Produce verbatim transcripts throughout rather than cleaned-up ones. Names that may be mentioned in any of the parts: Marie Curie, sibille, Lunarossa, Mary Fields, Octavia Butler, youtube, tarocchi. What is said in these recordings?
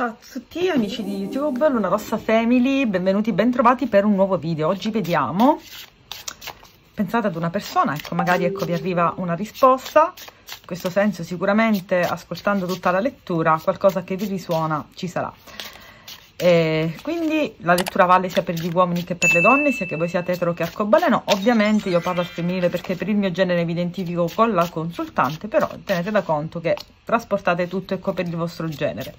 Ciao a tutti amici di YouTube, Lunarossa Family, benvenuti, bentrovati per un nuovo video. Oggi vediamo, pensate ad una persona, ecco magari ecco vi arriva una risposta, in questo senso sicuramente ascoltando tutta la lettura qualcosa che vi risuona ci sarà. E quindi la lettura vale sia per gli uomini che per le donne, sia che voi siate etero che arcobaleno. Ovviamente io parlo al femminile perché per il mio genere mi identifico con la consultante, però tenete da conto che trasportate tutto ecco per il vostro genere.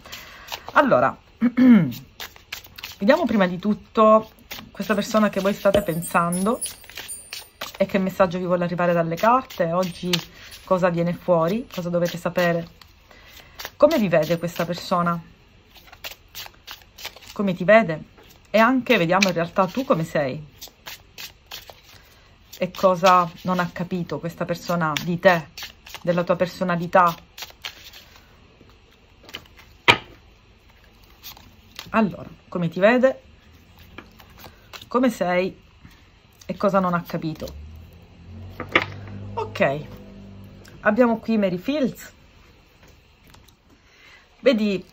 Allora, vediamo prima di tutto questa persona che voi state pensando e che messaggio vi vuole arrivare dalle carte, oggi cosa viene fuori, cosa dovete sapere. Come vi vede questa persona? Come ti vede, e anche vediamo in realtà tu come sei e cosa non ha capito questa persona di te, della tua personalità. Allora, come ti vede, come sei e cosa non ha capito. Ok, abbiamo qui Mary Fields. Vedi,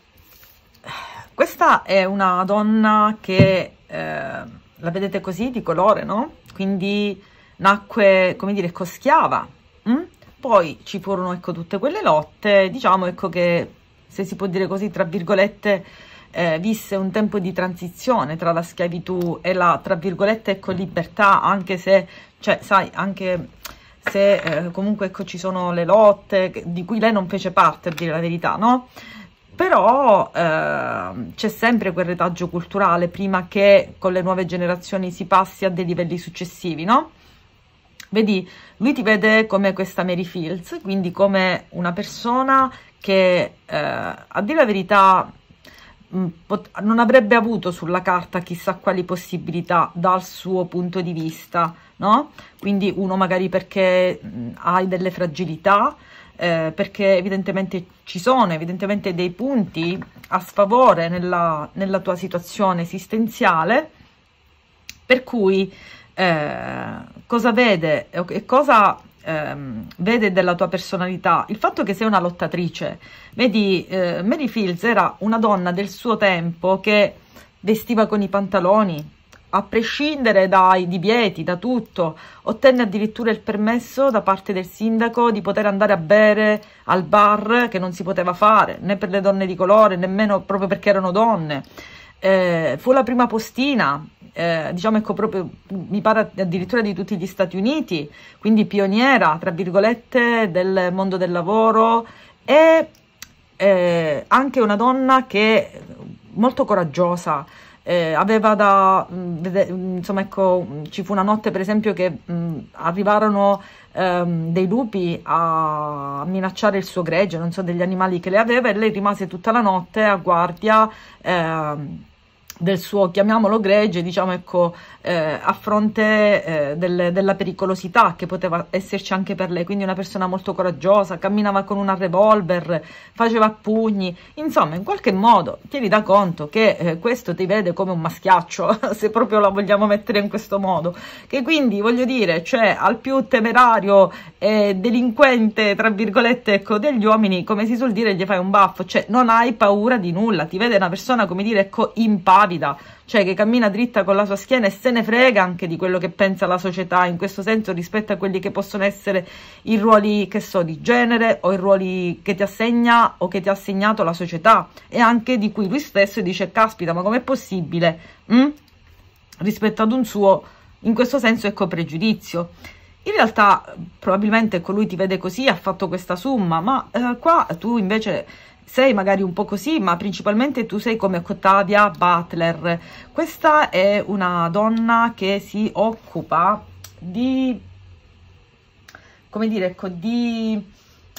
questa è una donna che, eh, la vedete così, di colore, no? Quindi nacque, come dire, coschiava. Hm? Poi ci furono, ecco, tutte quelle lotte, diciamo, ecco, che, se si può dire così, tra virgolette, eh, visse un tempo di transizione tra la schiavitù e la, tra virgolette, ecco, libertà, anche se, cioè, sai, anche se eh, comunque, ecco, ci sono le lotte che, di cui lei non fece parte, per dire la verità, no? Però eh, c'è sempre quel retaggio culturale prima che con le nuove generazioni si passi a dei livelli successivi, no? Vedi, lui ti vede come questa Mary Fields, quindi come una persona che, eh, a dire la verità, non avrebbe avuto sulla carta chissà quali possibilità dal suo punto di vista, no? Quindi uno magari perché hai delle fragilità, Eh, perché evidentemente ci sono evidentemente dei punti a sfavore nella, nella tua situazione esistenziale, per cui eh, cosa vede e cosa eh, vede della tua personalità? Il fatto che sei una lottatrice. Vedi, eh, Mary Fields era una donna del suo tempo che vestiva con i pantaloni, a prescindere dai divieti, da tutto. Ottenne addirittura il permesso da parte del sindaco di poter andare a bere al bar, che non si poteva fare, né per le donne di colore, nemmeno proprio perché erano donne. Eh, fu la prima postina, eh, diciamo ecco proprio, mi pare addirittura di tutti gli Stati Uniti, quindi pioniera, tra virgolette, del mondo del lavoro, e eh, anche una donna che molto coraggiosa. Eh, aveva da, insomma ecco, ci fu una notte per esempio che mh, arrivarono ehm, dei lupi a minacciare il suo gregge, non so, degli animali che le aveva, e lei rimase tutta la notte a guardia ehm, del suo, chiamiamolo gregge, diciamo ecco, eh, a fronte eh, del, della pericolosità che poteva esserci anche per lei. Quindi una persona molto coraggiosa, camminava con una revolver, faceva pugni, insomma in qualche modo tieni da conto che eh, questo ti vede come un maschiaccio, se proprio la vogliamo mettere in questo modo, che quindi voglio dire, cioè al più temerario e delinquente, tra virgolette, ecco, degli uomini, come si suol dire, gli fai un baffo, cioè non hai paura di nulla, ti vede una persona, come dire, ecco, impavida, cioè che cammina dritta con la sua schiena e se ne frega anche di quello che pensa la società, in questo senso, rispetto a quelli che possono essere i ruoli, che so, di genere, o i ruoli che ti assegna o che ti ha assegnato la società, e anche di cui lui stesso dice caspita, ma com'è possibile, mm? rispetto ad un suo, in questo senso, ecco, pregiudizio. In realtà probabilmente colui ti vede così, ha fatto questa somma, ma eh, qua tu invece sei magari un po' così, ma principalmente tu sei come Octavia Butler. Questa è una donna che si occupa di, come dire, ecco, di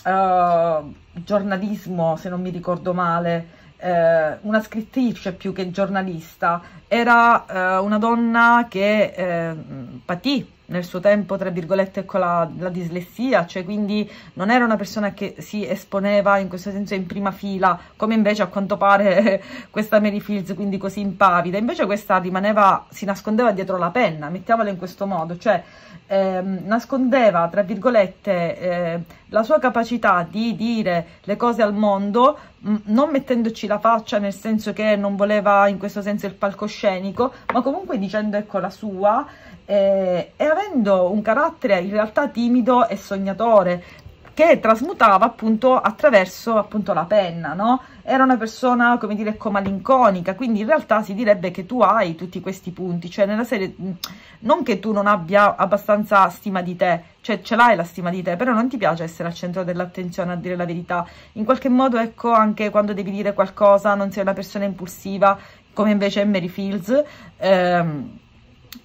uh, giornalismo, se non mi ricordo male, uh, una scrittrice più che giornalista. Era uh, una donna che uh, patì nel suo tempo, tra virgolette, con la, la dislessia, cioè quindi non era una persona che si esponeva in questo senso in prima fila, come invece a quanto pare questa Mary Fields, quindi così impavida. Invece questa rimaneva, si nascondeva dietro la penna, mettiamola in questo modo, cioè eh, nascondeva, tra virgolette, eh, la sua capacità di dire le cose al mondo, mh, non mettendoci la faccia, nel senso che non voleva in questo senso il palcoscenico, ma comunque dicendo ecco la sua, eh, e avendo un carattere in realtà timido e sognatore, che trasmutava appunto attraverso appunto la penna, no? Era una persona, come dire, malinconica, quindi in realtà si direbbe che tu hai tutti questi punti, cioè nella serie non che tu non abbia abbastanza stima di te, cioè ce l'hai la stima di te, però non ti piace essere al centro dell'attenzione, a dire la verità, in qualche modo ecco anche quando devi dire qualcosa non sei una persona impulsiva, come invece è Mary Fields, ehm,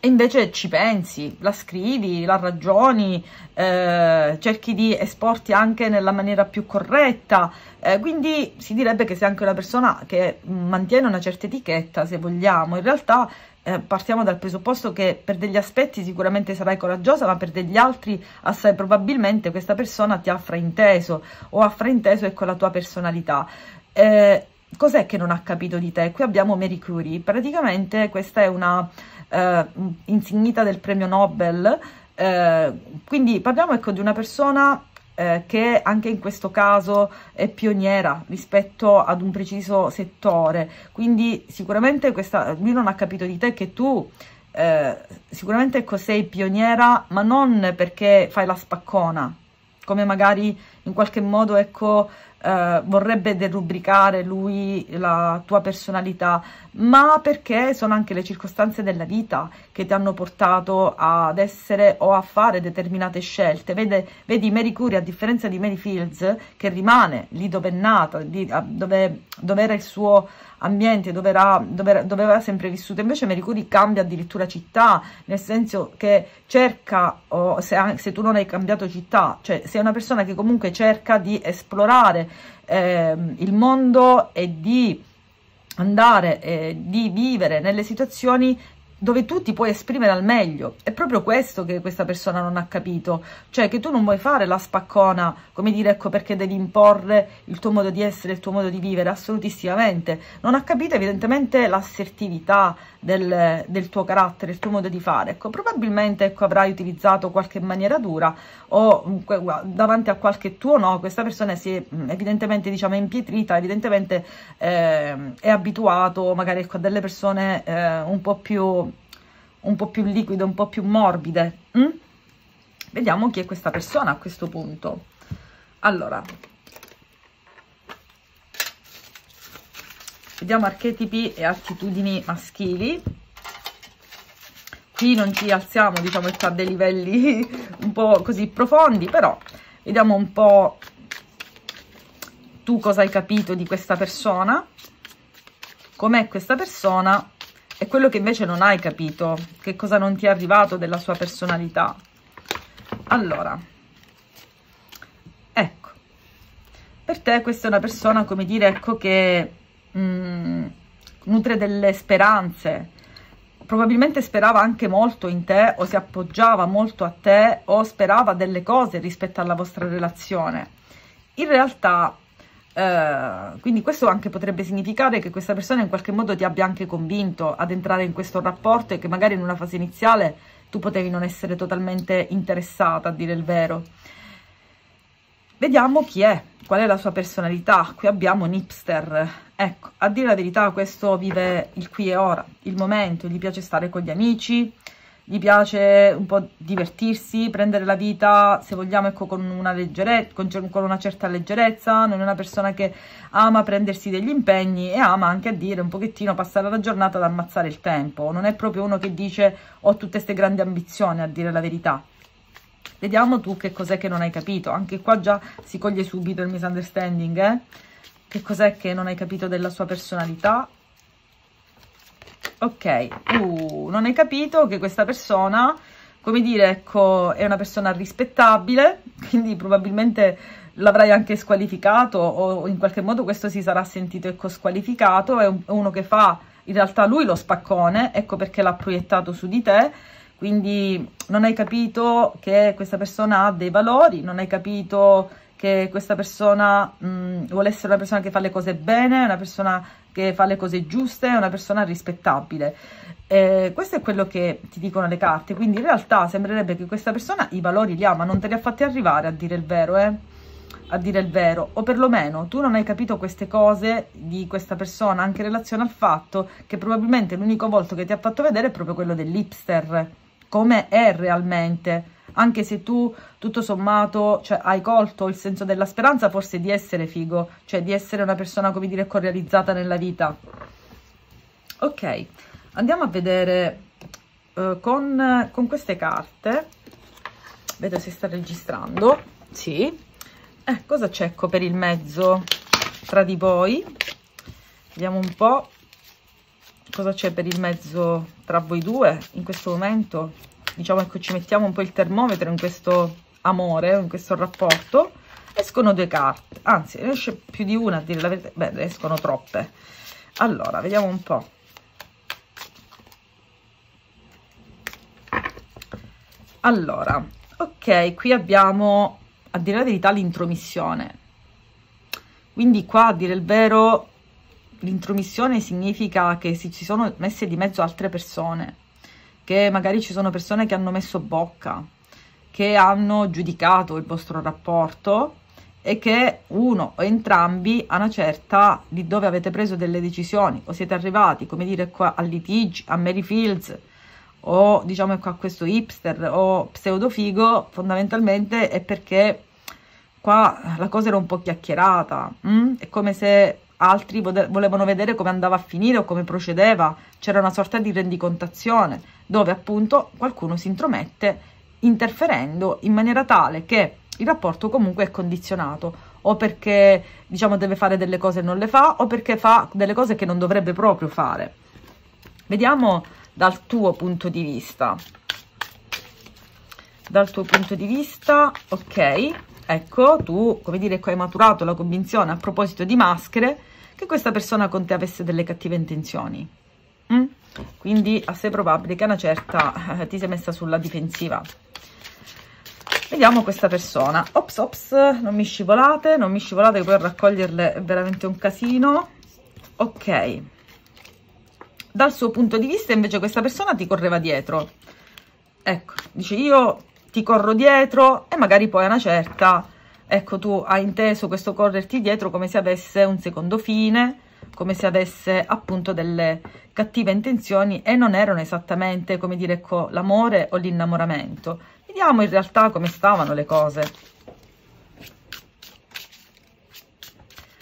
e invece ci pensi, la scrivi, la ragioni, eh, cerchi di esporti anche nella maniera più corretta, eh, quindi si direbbe che sei anche una persona che mantiene una certa etichetta, se vogliamo. In realtà eh, partiamo dal presupposto che per degli aspetti sicuramente sarai coraggiosa, ma per degli altri assai probabilmente questa persona ti ha frainteso o ha frainteso ecco la tua personalità. Eh, cos'è che non ha capito di te? Qui abbiamo Marie Curie, praticamente questa è una... Eh, insignita del premio Nobel, eh, quindi parliamo ecco di una persona eh, che anche in questo caso è pioniera rispetto ad un preciso settore, quindi sicuramente questa, lui non ha capito di te che tu eh, sicuramente ecco, sei pioniera, ma non perché fai la spaccona, come magari in qualche modo ecco eh, vorrebbe derubricare lui la tua personalità, ma perché sono anche le circostanze della vita che ti hanno portato ad essere o a fare determinate scelte. Vede, vedi Marie Curie, a differenza di Mary Fields, che rimane lì dove è nata, lì, dove, dove era il suo ambiente, dove, era, dove, era, dove aveva sempre vissuto, invece Marie Curie cambia addirittura città, nel senso che cerca, oh, se, se tu non hai cambiato città, cioè sei una persona che comunque cerca di esplorare eh, il mondo e di andare, eh, di vivere nelle situazioni dove tu ti puoi esprimere al meglio. È proprio questo che questa persona non ha capito, cioè che tu non vuoi fare la spaccona, come dire, ecco perché devi imporre il tuo modo di essere, il tuo modo di vivere, assolutissimamente. Non ha capito evidentemente l'assertività del, del tuo carattere, il tuo modo di fare, ecco, probabilmente ecco, avrai utilizzato qualche maniera dura o davanti a qualche tuo no, questa persona si è evidentemente diciamo impietrita, evidentemente eh, è abituato magari ecco, a delle persone eh, un po' più un po' più liquide, un po' più morbide. Mm? Vediamo chi è questa persona a questo punto. Allora, vediamo archetipi e attitudini maschili. Qui non ci alziamo, diciamo, a dei livelli un po' così profondi, però vediamo un po' tu cosa hai capito di questa persona, com'è questa persona, e quello che invece non hai capito, che cosa non ti è arrivato della sua personalità. Allora, ecco, per te questa è una persona, come dire, ecco, che mh, nutre delle speranze, probabilmente sperava anche molto in te o si appoggiava molto a te o sperava delle cose rispetto alla vostra relazione. In realtà... Uh, quindi questo anche potrebbe significare che questa persona in qualche modo ti abbia anche convinto ad entrare in questo rapporto e che magari in una fase iniziale tu potevi non essere totalmente interessata, a dire il vero. Vediamo chi è, qual è la sua personalità. Qui abbiamo un hipster, ecco, a dire la verità questo vive il qui e ora, il momento, gli piace stare con gli amici, gli piace un po' divertirsi, prendere la vita, se vogliamo, ecco, con una leggerezza, con, con una certa leggerezza. Non è una persona che ama prendersi degli impegni e ama anche a dire un pochettino, passare la giornata ad ammazzare il tempo. Non è proprio uno che dice ho tutte queste grandi ambizioni, a dire la verità. Vediamo tu che cos'è che non hai capito. Anche qua già si coglie subito il misunderstanding, eh? Che cos'è che non hai capito della sua personalità? Ok, uh, non hai capito che questa persona, come dire, ecco, è una persona rispettabile, quindi probabilmente l'avrai anche squalificato o in qualche modo questo si sarà sentito, ecco, squalificato. È un, uno che fa in realtà lui lo spaccone, ecco perché l'ha proiettato su di te, quindi non hai capito che questa persona ha dei valori, non hai capito che questa persona mh, vuole essere una persona che fa le cose bene, una persona... che fa le cose giuste, è una persona rispettabile. Eh, questo è quello che ti dicono le carte, quindi in realtà sembrerebbe che questa persona i valori li ha, ma non te li ha fatti arrivare, a dire il vero, eh? A dire il vero, o perlomeno tu non hai capito queste cose di questa persona, anche in relazione al fatto che probabilmente l'unico volto che ti ha fatto vedere è proprio quello dell'hipster, come è realmente, anche se tu tutto sommato, cioè, hai colto il senso della speranza forse di essere figo, cioè di essere una persona, come dire, correalizzata nella vita. Ok, andiamo a vedere uh, con, con queste carte, vedo se sta registrando, sì, eh, cosa c'è per il mezzo tra di voi, vediamo un po' cosa c'è per il mezzo tra voi due in questo momento, diciamo che ci mettiamo un po' il termometro in questo amore, in questo rapporto. Escono due carte, anzi ne esce più di una, a dire la verità, beh, ne escono troppe, allora vediamo un po'. Allora, ok, qui abbiamo, a dire la verità, l'intromissione. Quindi qua, a dire il vero, l'intromissione significa che si, ci sono messe di mezzo altre persone, che magari ci sono persone che hanno messo bocca, che hanno giudicato il vostro rapporto e che uno o entrambi a una certa di dove avete preso delle decisioni o siete arrivati, come dire, qua a litigi, a Mary Fields, o diciamo qua questo hipster o pseudofigo, fondamentalmente è perché qua la cosa era un po' chiacchierata, mh? È come se altri volevano vedere come andava a finire o come procedeva, c'era una sorta di rendicontazione dove appunto qualcuno si intromette interferendo in maniera tale che il rapporto comunque è condizionato, o perché diciamo deve fare delle cose e non le fa, o perché fa delle cose che non dovrebbe proprio fare. Vediamo dal tuo punto di vista, dal tuo punto di vista, ok, ecco, tu, come dire, hai maturato la convinzione a proposito di maschere che questa persona con te avesse delle cattive intenzioni, mm? Quindi assai probabile che a una certa eh, ti sei messa sulla difensiva. Vediamo questa persona, ops ops, non mi scivolate, non mi scivolate che poi raccoglierle è veramente un casino. Ok, dal suo punto di vista invece questa persona ti correva dietro, ecco, dice io ti corro dietro, e magari poi a una certa, ecco, tu hai inteso questo correrti dietro come se avesse un secondo fine, come se avesse appunto delle cattive intenzioni e non erano esattamente, come dire, ecco, l'amore o l'innamoramento. Vediamo in realtà come stavano le cose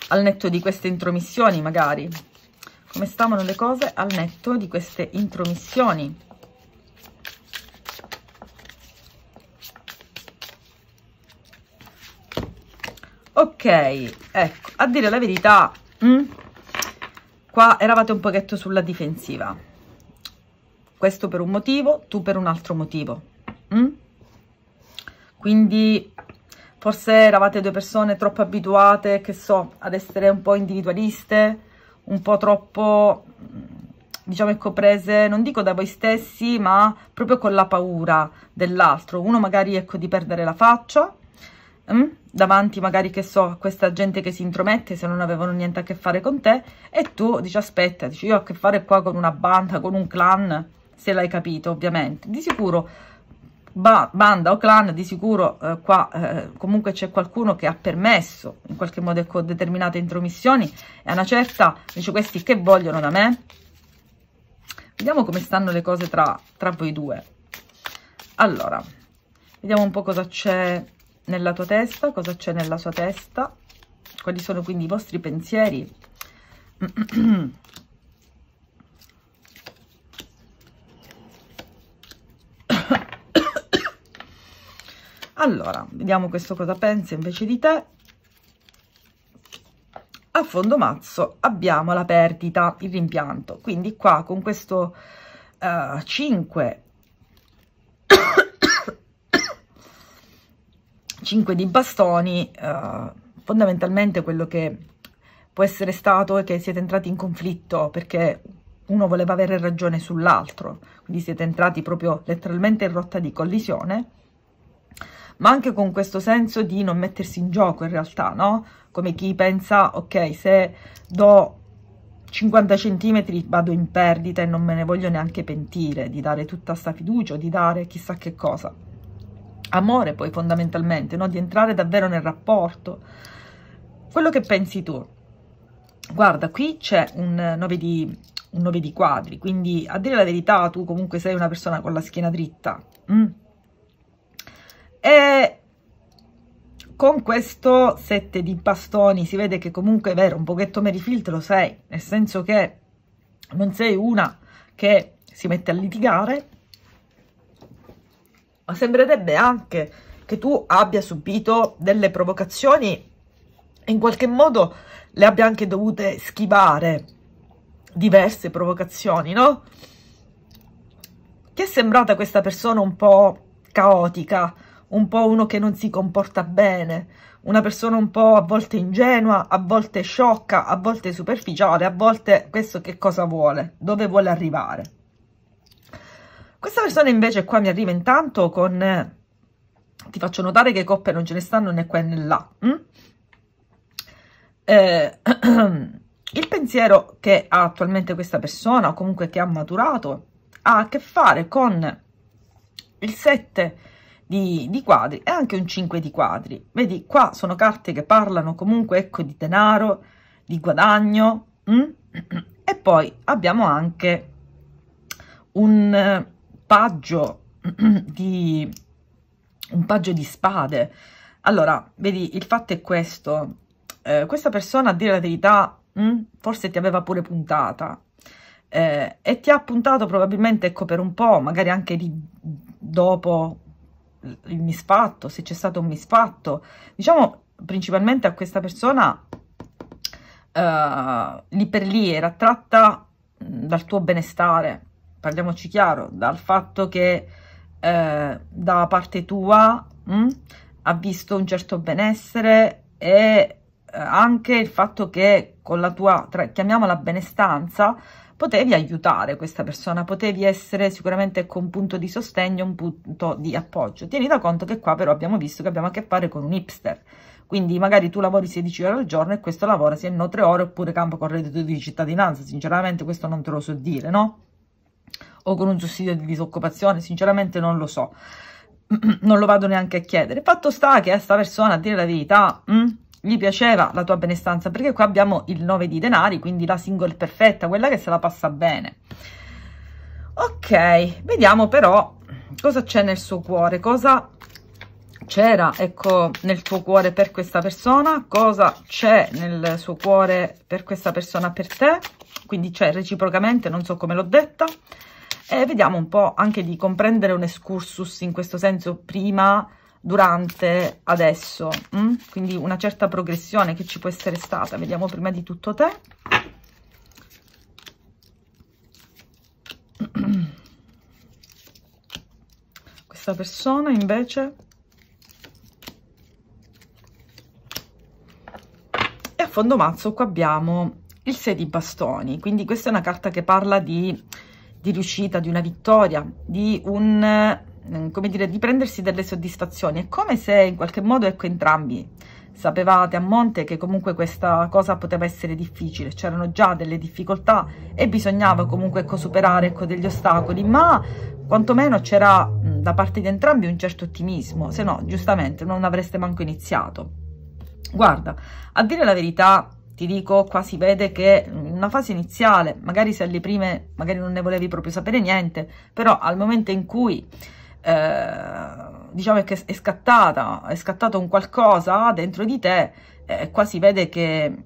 al netto di queste intromissioni, magari come stavano le cose al netto di queste intromissioni. Ok, ecco, a dire la verità, mh, qua eravate un pochetto sulla difensiva, questo per un motivo, tu per un altro motivo, mh? Quindi forse eravate due persone troppo abituate, che so, ad essere un po' individualiste, un po' troppo, diciamo, ecco, prese, non dico da voi stessi, ma proprio con la paura dell'altro, uno magari, ecco, di perdere la faccia, mh? Davanti magari, che so, a questa gente che si intromette se non avevano niente a che fare con te, e tu dici aspetta, dici io ho a che fare qua con una banda, con un clan, se l'hai capito ovviamente, di sicuro ba banda o clan, di sicuro eh, qua eh, comunque c'è qualcuno che ha permesso in qualche modo, ecco, determinate intromissioni, e a una certa dice questi che vogliono da me. Vediamo come stanno le cose tra, tra voi due. Allora vediamo un po' cosa c'è nella tua testa, cosa c'è nella sua testa, quali sono quindi i vostri pensieri. Allora, vediamo questo cosa pensa invece di te. A fondo mazzo abbiamo la perdita, il rimpianto. Quindi qua con questo uh, cinque di bastoni, uh, fondamentalmente quello che può essere stato è che siete entrati in conflitto perché uno voleva avere ragione sull'altro. Quindi siete entrati proprio letteralmente in rotta di collisione, ma anche con questo senso di non mettersi in gioco in realtà, no? Come chi pensa, ok, se do cinquanta centimetri vado in perdita e non me ne voglio neanche pentire di dare tutta sta fiducia, di dare chissà che cosa. Amore poi fondamentalmente, no? Di entrare davvero nel rapporto. Quello che pensi tu. Guarda, qui c'è un nove di, un nove di quadri, quindi a dire la verità tu comunque sei una persona con la schiena dritta. Mm. E con questo sette di bastoni si vede che comunque è vero, un pochetto Mary Fields lo sei, nel senso che non sei una che si mette a litigare, ma sembrerebbe anche che tu abbia subito delle provocazioni e in qualche modo le abbia anche dovute schivare, diverse provocazioni, no? Ti è sembrata questa persona un po' caotica, un po' uno che non si comporta bene, una persona un po' a volte ingenua, a volte sciocca, a volte superficiale, a volte questo che cosa vuole, dove vuole arrivare. Questa persona invece qua mi arriva intanto con, eh, ti faccio notare che coppe non ce ne stanno né qua né là. Hm? Eh, il pensiero che ha attualmente questa persona, o comunque che ha maturato, ha a che fare con il sette di, di quadri e anche un cinque di quadri. Vedi, qua sono carte che parlano comunque, ecco, di denaro, di guadagno. Hm? E poi abbiamo anche un... di un paggio di spade. Allora vedi, il fatto è questo, eh, questa persona a dire la verità mh, forse ti aveva pure puntata, eh, e ti ha puntato probabilmente, ecco, per un po', magari anche di, dopo il misfatto, se c'è stato un misfatto, diciamo principalmente a questa persona eh, lì per lì era tratta dal tuo benestare. Parliamoci chiaro, dal fatto che eh, da parte tua mh, ha visto un certo benessere e eh, anche il fatto che con la tua, tra, chiamiamola benestanza, potevi aiutare questa persona, potevi essere sicuramente con un punto di sostegno, un punto di appoggio. Tieni da conto che qua però abbiamo visto che abbiamo a che fare con un hipster, quindi magari tu lavori sedici ore al giorno e questo lavora se no tre ore oppure campo con reddito di cittadinanza, sinceramente questo non te lo so dire, no? O con un sussidio di disoccupazione, sinceramente non lo so, non lo vado neanche a chiedere. Fatto sta che a sta persona, a dire la verità, mh, gli piaceva la tua benestanza, perché qua abbiamo il nove di denari, quindi la single perfetta, quella che se la passa bene. Ok, vediamo però cosa c'è nel suo cuore, cosa c'era, ecco, nel tuo cuore per questa persona, cosa c'è nel suo cuore per questa persona per te, quindi c'è reciprocamente, non so come l'ho detta. E vediamo un po' anche di comprendere un excursus in questo senso, prima, durante, adesso, mh? Quindi una certa progressione che ci può essere stata. Vediamo prima di tutto te. Questa persona invece e a fondo mazzo qua abbiamo il sei di bastoni, quindi questa è una carta che parla di di riuscita, di una vittoria, di un, come dire, di prendersi delle soddisfazioni. È come se in qualche modo, ecco, entrambi sapevate a monte che comunque questa cosa poteva essere difficile, c'erano già delle difficoltà e bisognava comunque, ecco, superare, ecco, degli ostacoli, ma quantomeno c'era da parte di entrambi un certo ottimismo, se no giustamente non avreste manco iniziato. Guarda, a dire la verità, ti dico, qua si vede che in una fase iniziale, magari se alle prime magari non ne volevi proprio sapere niente, però al momento in cui eh, diciamo che è scattata, è scattato un qualcosa dentro di te, eh, qua si vede che,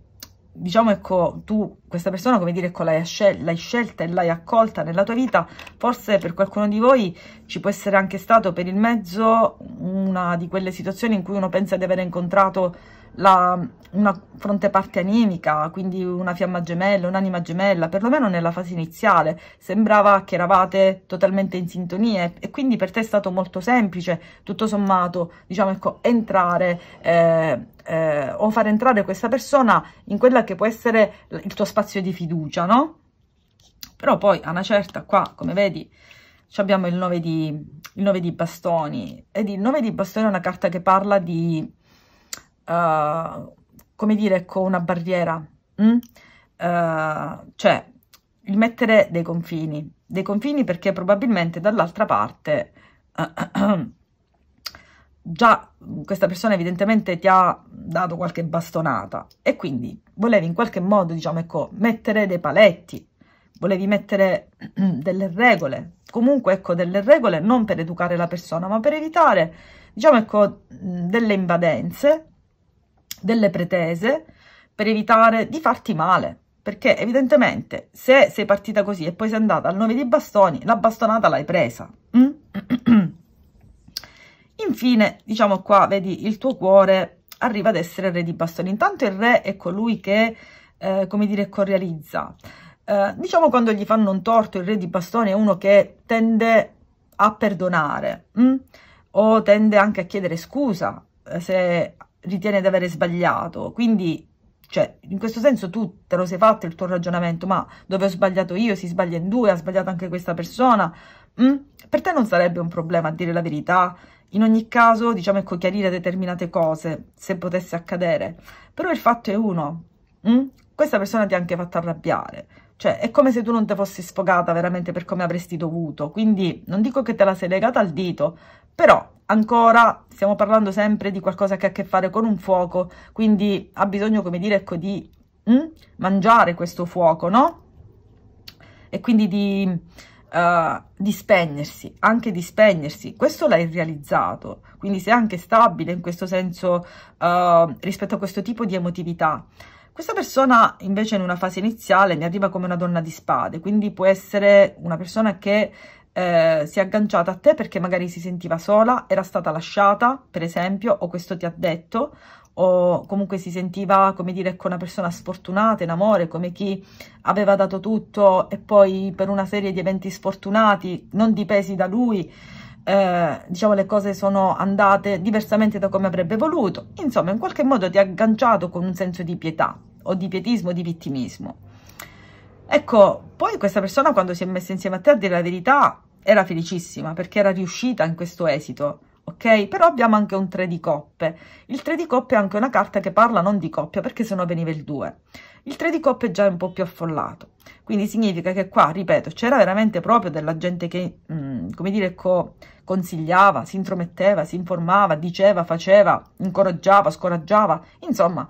diciamo, ecco, tu questa persona, come dire, ecco, l'hai scel- scelta e l'hai accolta nella tua vita. Forse per qualcuno di voi ci può essere anche stato per il mezzo una di quelle situazioni in cui uno pensa di aver incontrato La, una fronteparte animica, quindi una fiamma gemella, un'anima gemella, perlomeno nella fase iniziale sembrava che eravate totalmente in sintonia e quindi per te è stato molto semplice, tutto sommato, diciamo, ecco, entrare eh, eh, o far entrare questa persona in quella che può essere il tuo spazio di fiducia, no? Però poi a una certa qua, come vedi, abbiamo il nove di, il nove di bastoni, ed il nove di bastoni è una carta che parla di Uh, come dire, con una barriera, mh? uh, cioè il mettere dei confini, dei confini perché probabilmente dall'altra parte uh, già questa persona evidentemente ti ha dato qualche bastonata e quindi volevi in qualche modo, diciamo, ecco, mettere dei paletti, volevi mettere delle regole, comunque, ecco, delle regole non per educare la persona, ma per evitare, diciamo, ecco, delle invadenze, delle pretese, per evitare di farti male, perché evidentemente se sei partita così e poi sei andata al nove di bastoni, la bastonata l'hai presa. Mm? Infine, diciamo qua, vedi, il tuo cuore arriva ad essere re di bastoni. Intanto il re è colui che, eh, come dire, correalizza. Eh, diciamo quando gli fanno un torto, il re di bastoni è uno che tende a perdonare mh? o tende anche a chiedere scusa eh, se ritiene di avere sbagliato. Quindi, cioè, in questo senso tu te lo sei fatto il tuo ragionamento, ma dove ho sbagliato io, si sbaglia in due, ha sbagliato anche questa persona. Mh? Per te non sarebbe un problema a dire la verità. In ogni caso, diciamo, ecco, chiarire determinate cose, se potesse accadere. Però il fatto è uno, mh? questa persona ti ha anche fatto arrabbiare. Cioè, è come se tu non te fossi sfogata veramente per come avresti dovuto. Quindi, non dico che te la sei legata al dito, però, ancora, stiamo parlando sempre di qualcosa che ha a che fare con un fuoco. Quindi, ha bisogno, come dire, ecco, di mh? mangiare questo fuoco, no? E quindi di... Uh, di spegnersi, anche di spegnersi, questo l'hai realizzato, quindi sei anche stabile in questo senso uh, rispetto a questo tipo di emotività. Questa persona invece in una fase iniziale mi arriva come una donna di spade, quindi può essere una persona che eh, si è agganciata a te perché magari si sentiva sola, era stata lasciata per esempio, o questo ti ha detto, o comunque si sentiva, come dire, ecco, una persona sfortunata in amore, come chi aveva dato tutto e poi per una serie di eventi sfortunati non dipesi da lui, eh, diciamo le cose sono andate diversamente da come avrebbe voluto. Insomma, in qualche modo ti ha agganciato con un senso di pietà o di pietismo o di vittimismo. Ecco, poi questa persona quando si è messa insieme a te, a dire la verità, era felicissima perché era riuscita in questo esito. Ok, però abbiamo anche un tre di coppe. Il tre di coppe è anche una carta che parla non di coppia, perché sennò veniva il due. Il tre di coppe è già un po' più affollato. Quindi significa che qua, ripeto, c'era veramente proprio della gente che, mh, come dire, co consigliava, si intrometteva, si informava, diceva, faceva, incoraggiava, scoraggiava. Insomma,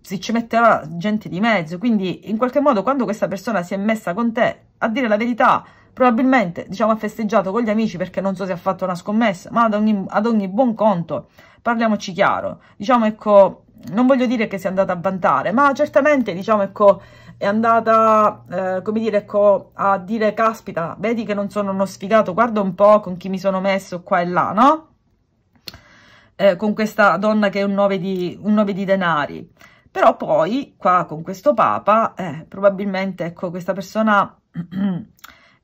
si ci metteva gente di mezzo. Quindi, in qualche modo, quando questa persona si è messa con te, a dire la verità, probabilmente, diciamo, ha festeggiato con gli amici perché non so se ha fatto una scommessa, ma ad ogni, ad ogni buon conto, parliamoci chiaro, diciamo, ecco, non voglio dire che sia andata a vantare, ma certamente, diciamo, ecco, è andata, eh, come dire, ecco, a dire, caspita, vedi che non sono uno sfigato, guarda un po' con chi mi sono messo qua e là, no? Eh, con questa donna che è un nove di, un nove di denari. Però poi, qua, con questo papa, eh, probabilmente, ecco, questa persona...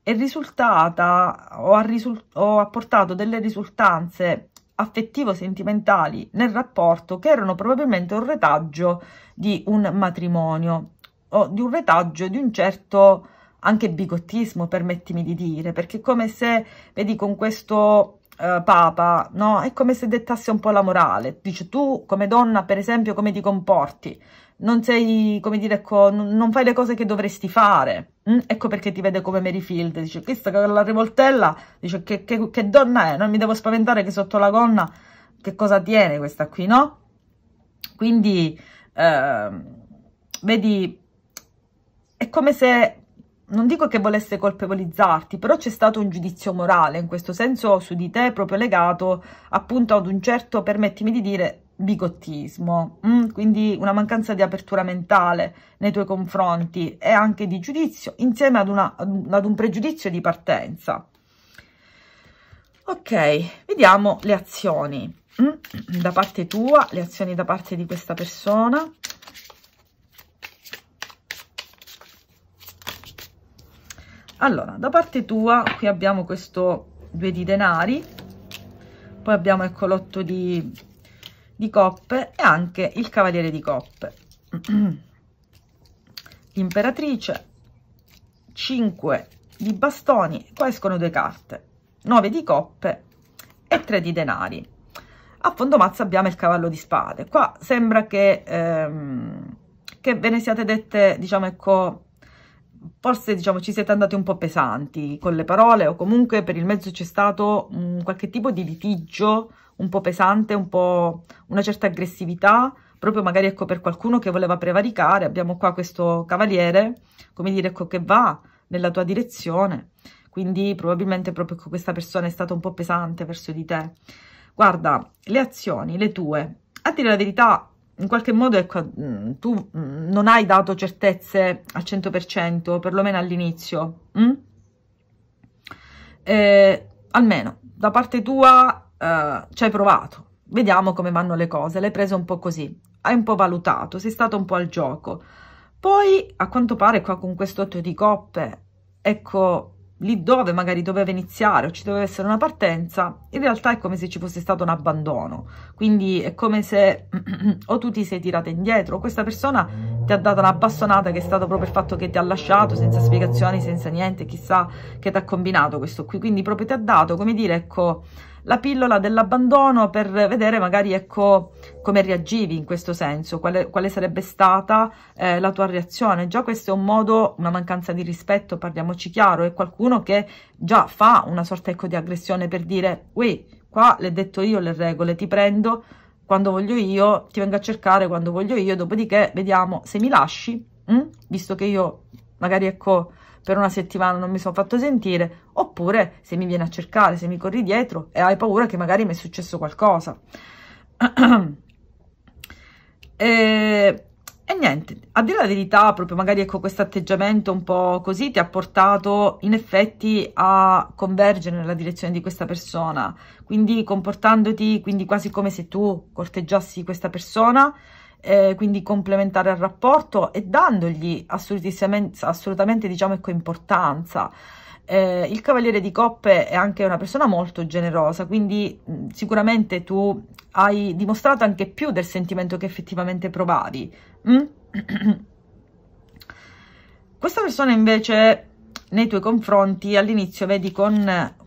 è risultata o ha, risult o ha portato delle risultanze affettivo-sentimentali nel rapporto che erano probabilmente un retaggio di un matrimonio o di un retaggio di un certo anche bigottismo, permettimi di dire, perché è come se, vedi, con questo eh, papa, no, è come se dettasse un po' la morale, dice tu come donna per esempio come ti comporti, non sei, come dire, ecco, non fai le cose che dovresti fare. Mm? Ecco perché ti vede come Mary Fields, dice, questa che la rivoltella, dice, che, che, che donna è, non mi devo spaventare che sotto la gonna, che cosa tiene questa qui, no? Quindi, eh, vedi, è come se, non dico che volesse colpevolizzarti, però c'è stato un giudizio morale, in questo senso, su di te, proprio legato appunto ad un certo, permettimi di dire, bigottismo, mm, quindi una mancanza di apertura mentale nei tuoi confronti e anche di giudizio insieme ad, una, ad, un, ad un pregiudizio di partenza. Ok, vediamo le azioni mm, da parte tua, le azioni da parte di questa persona. Allora, da parte tua qui abbiamo questo due di denari, poi abbiamo, ecco, l'otto di di coppe e anche il cavaliere di coppe, l'imperatrice, cinque di bastoni, qua escono due carte, nove di coppe e tre di denari. A fondo mazza abbiamo il cavallo di spade, qua sembra che ehm, che ve ne siate dette, diciamo, ecco, forse diciamo ci siete andati un po' pesanti con le parole, o comunque per il mezzo c'è stato mh, qualche tipo di litigio un po' pesante, un po' una certa aggressività, proprio magari ecco per qualcuno che voleva prevaricare. Abbiamo qua questo cavaliere, come dire, ecco, che va nella tua direzione, quindi probabilmente proprio questa persona è stata un po' pesante verso di te. Guarda, le azioni, le tue, a dire la verità, in qualche modo ecco, tu non hai dato certezze al cento per cento, perlomeno all'inizio, mm? eh, almeno da parte tua eh, ci hai provato, vediamo come vanno le cose, l'hai preso un po' così, hai un po' valutato, sei stato un po' al gioco, poi a quanto pare qua con questo otto di coppe, ecco, lì dove magari doveva iniziare o ci doveva essere una partenza, in realtà è come se ci fosse stato un abbandono, quindi è come se o tu ti sei tirata indietro o questa persona ti ha dato una bastonata, che è stato proprio il fatto che ti ha lasciato senza spiegazioni, senza niente, chissà che ti ha combinato questo qui, quindi proprio ti ha dato, come dire, ecco, la pillola dell'abbandono per vedere magari, ecco, come reagivi in questo senso, quale, quale sarebbe stata eh, la tua reazione. Già questo è un modo, una mancanza di rispetto, parliamoci chiaro, è qualcuno che già fa una sorta, ecco, di aggressione per dire, ui, qua l'ho detto io le regole, ti prendo quando voglio io, ti vengo a cercare quando voglio io, dopodiché vediamo se mi lasci, mh? visto che io magari, ecco, per una settimana non mi sono fatto sentire, oppure se mi viene a cercare, se mi corri dietro e hai paura che magari mi è successo qualcosa. e, e niente, a dire la verità, proprio magari ecco questo atteggiamento un po' così ti ha portato in effetti a convergere nella direzione di questa persona, quindi comportandoti quindi quasi come se tu corteggiassi questa persona, Eh, quindi complementare al rapporto e dandogli assolutamente, assolutamente diciamo ecco importanza. Eh, il cavaliere di coppe è anche una persona molto generosa, quindi mh, sicuramente tu hai dimostrato anche più del sentimento che effettivamente provavi. Mm? Questa persona invece nei tuoi confronti all'inizio, vedi, con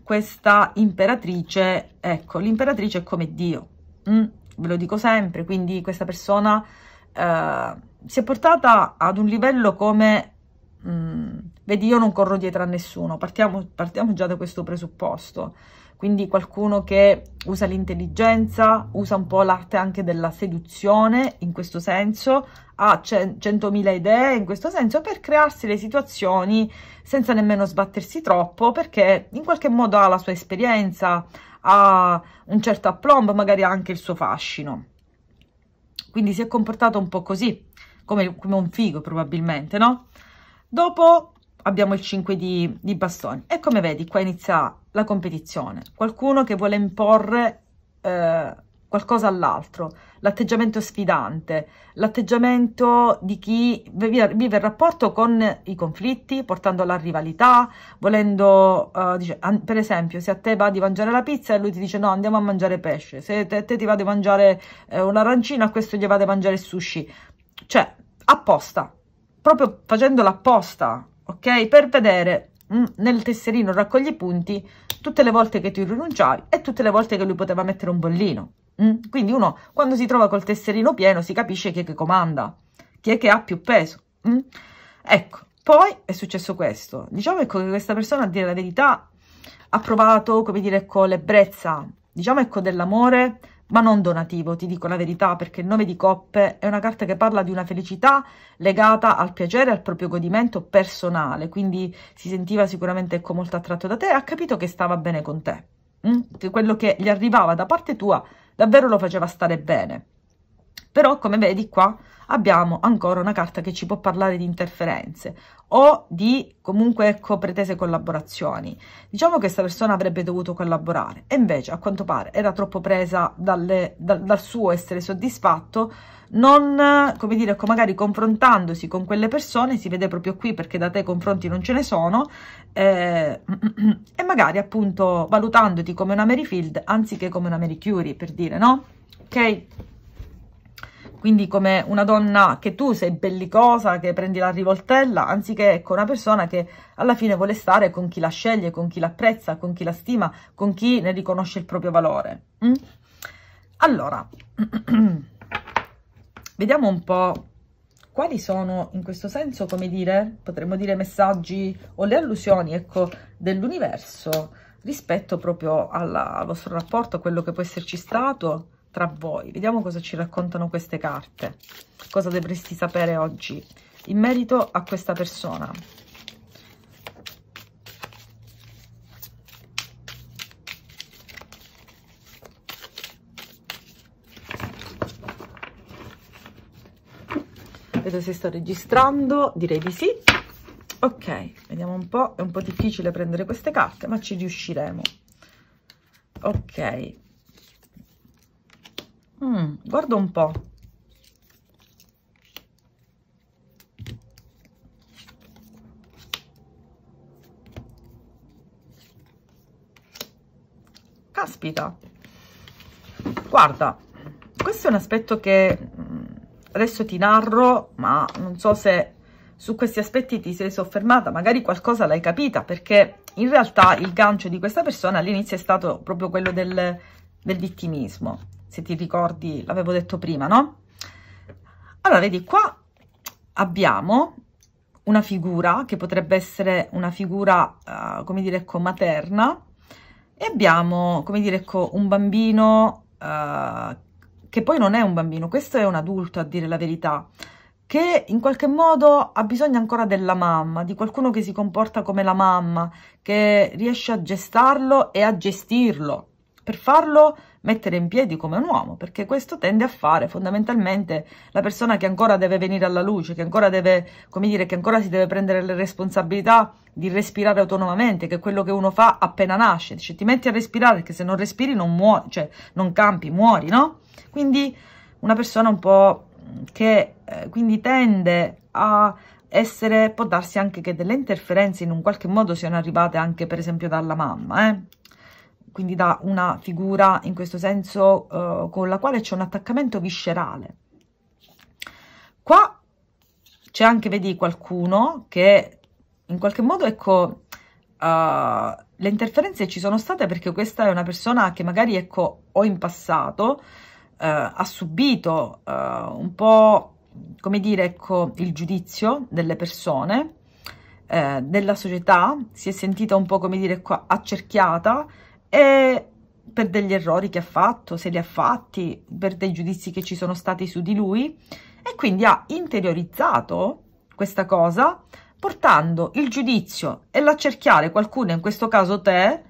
questa imperatrice, ecco, l'imperatrice è come Dio. Mm? Ve lo dico sempre, quindi questa persona eh, si è portata ad un livello come, mh, vedi, io non corro dietro a nessuno, partiamo, partiamo già da questo presupposto, quindi qualcuno che usa l'intelligenza, usa un po' l'arte anche della seduzione, in questo senso, ha centomila idee in questo senso, per crearsi le situazioni senza nemmeno sbattersi troppo, perché in qualche modo ha la sua esperienza, ha un certo aplomb, magari anche il suo fascino, quindi si è comportato un po' così, come, come un figo probabilmente, no? Dopo abbiamo il cinque di, di bastoni e come vedi qua inizia la competizione, qualcuno che vuole imporre eh, qualcosa all'altro, l'atteggiamento sfidante, l'atteggiamento di chi vive, vive il rapporto con i conflitti, portando alla rivalità, volendo, uh, dice, per esempio, se a te va di mangiare la pizza e lui ti dice no, andiamo a mangiare pesce, se a te, te ti va di mangiare eh, un'arancina, a questo gli va di mangiare il sushi, cioè apposta, proprio facendola apposta, ok? Per vedere mh, nel tesserino raccogli i punti tutte le volte che tu rinunciavi e tutte le volte che lui poteva mettere un bollino. Quindi uno quando si trova col tesserino pieno si capisce chi è che comanda, chi è che ha più peso. Mm? Ecco, poi è successo questo. Diciamo ecco che questa persona, a dire la verità, ha provato, come dire, con l'ebbrezza, diciamo ecco dell'amore, ma non donativo, ti dico la verità, perché il nove di coppe è una carta che parla di una felicità legata al piacere, al proprio godimento personale, quindi si sentiva sicuramente ecco molto attratto da te, ha capito che stava bene con te. Mm? Quello che gli arrivava da parte tua davvero lo faceva stare bene, però come vedi qua abbiamo ancora una carta che ci può parlare di interferenze o di comunque ecco pretese collaborazioni. Diciamo che questa persona avrebbe dovuto collaborare e invece a quanto pare era troppo presa dalle, dal, dal suo essere soddisfatto, non, come dire, magari confrontandosi con quelle persone, si vede proprio qui perché da te confronti non ce ne sono, eh, e magari appunto valutandoti come una Mary Fields anziché come una Marie Curie, per dire, no? Ok? Quindi come una donna che tu sei bellicosa, che prendi la rivoltella, anziché con una persona che alla fine vuole stare con chi la sceglie, con chi l'apprezza, con chi la stima, con chi ne riconosce il proprio valore. Mm? Allora, vediamo un po' quali sono in questo senso, come dire, potremmo dire messaggi o le allusioni, ecco, dell'universo rispetto proprio alla, al vostro rapporto, a quello che può esserci stato tra voi. Vediamo cosa ci raccontano queste carte, cosa dovresti sapere oggi in merito a questa persona. Vedo se sto registrando, direi di sì. Ok, vediamo un po', è un po' difficile prendere queste carte, ma ci riusciremo. Ok. Mm, guarda un po'. Caspita. Guarda, questo è un aspetto che... adesso ti narro, ma non so se su questi aspetti ti sei soffermata, magari qualcosa l'hai capita, perché in realtà il gancio di questa persona all'inizio è stato proprio quello del, del vittimismo, se ti ricordi l'avevo detto prima, no? Allora, vedi, qua abbiamo una figura che potrebbe essere una figura, uh, come dire, ecco, materna, e abbiamo, come dire, ecco, un bambino uh, che poi non è un bambino, questo è un adulto a dire la verità, che in qualche modo ha bisogno ancora della mamma, di qualcuno che si comporta come la mamma, che riesce a gestarlo e a gestirlo, per farlo mettere in piedi come un uomo, perché questo tende a fare fondamentalmente la persona che ancora deve venire alla luce, che ancora deve, come dire, che ancora si deve prendere le responsabilità di respirare autonomamente, che è quello che uno fa appena nasce, cioè, ti metti a respirare, perché se non respiri non muori, cioè non campi, muori, no? Quindi una persona un po' che eh, quindi tende a essere, può darsi anche che delle interferenze in un qualche modo siano arrivate anche per esempio dalla mamma, eh? Quindi da una figura in questo senso eh, con la quale c'è un attaccamento viscerale. Qua c'è anche, vedi, qualcuno che in qualche modo, ecco, uh, le interferenze ci sono state perché questa è una persona che magari, ecco, o in passato Uh, ha subito uh, un po', come dire, ecco, il giudizio delle persone, uh, della società, si è sentita un po', come dire, accerchiata, e per degli errori che ha fatto, se li ha fatti, per dei giudizi che ci sono stati su di lui, e quindi ha interiorizzato questa cosa, portando il giudizio e l'accerchiare qualcuno, in questo caso te,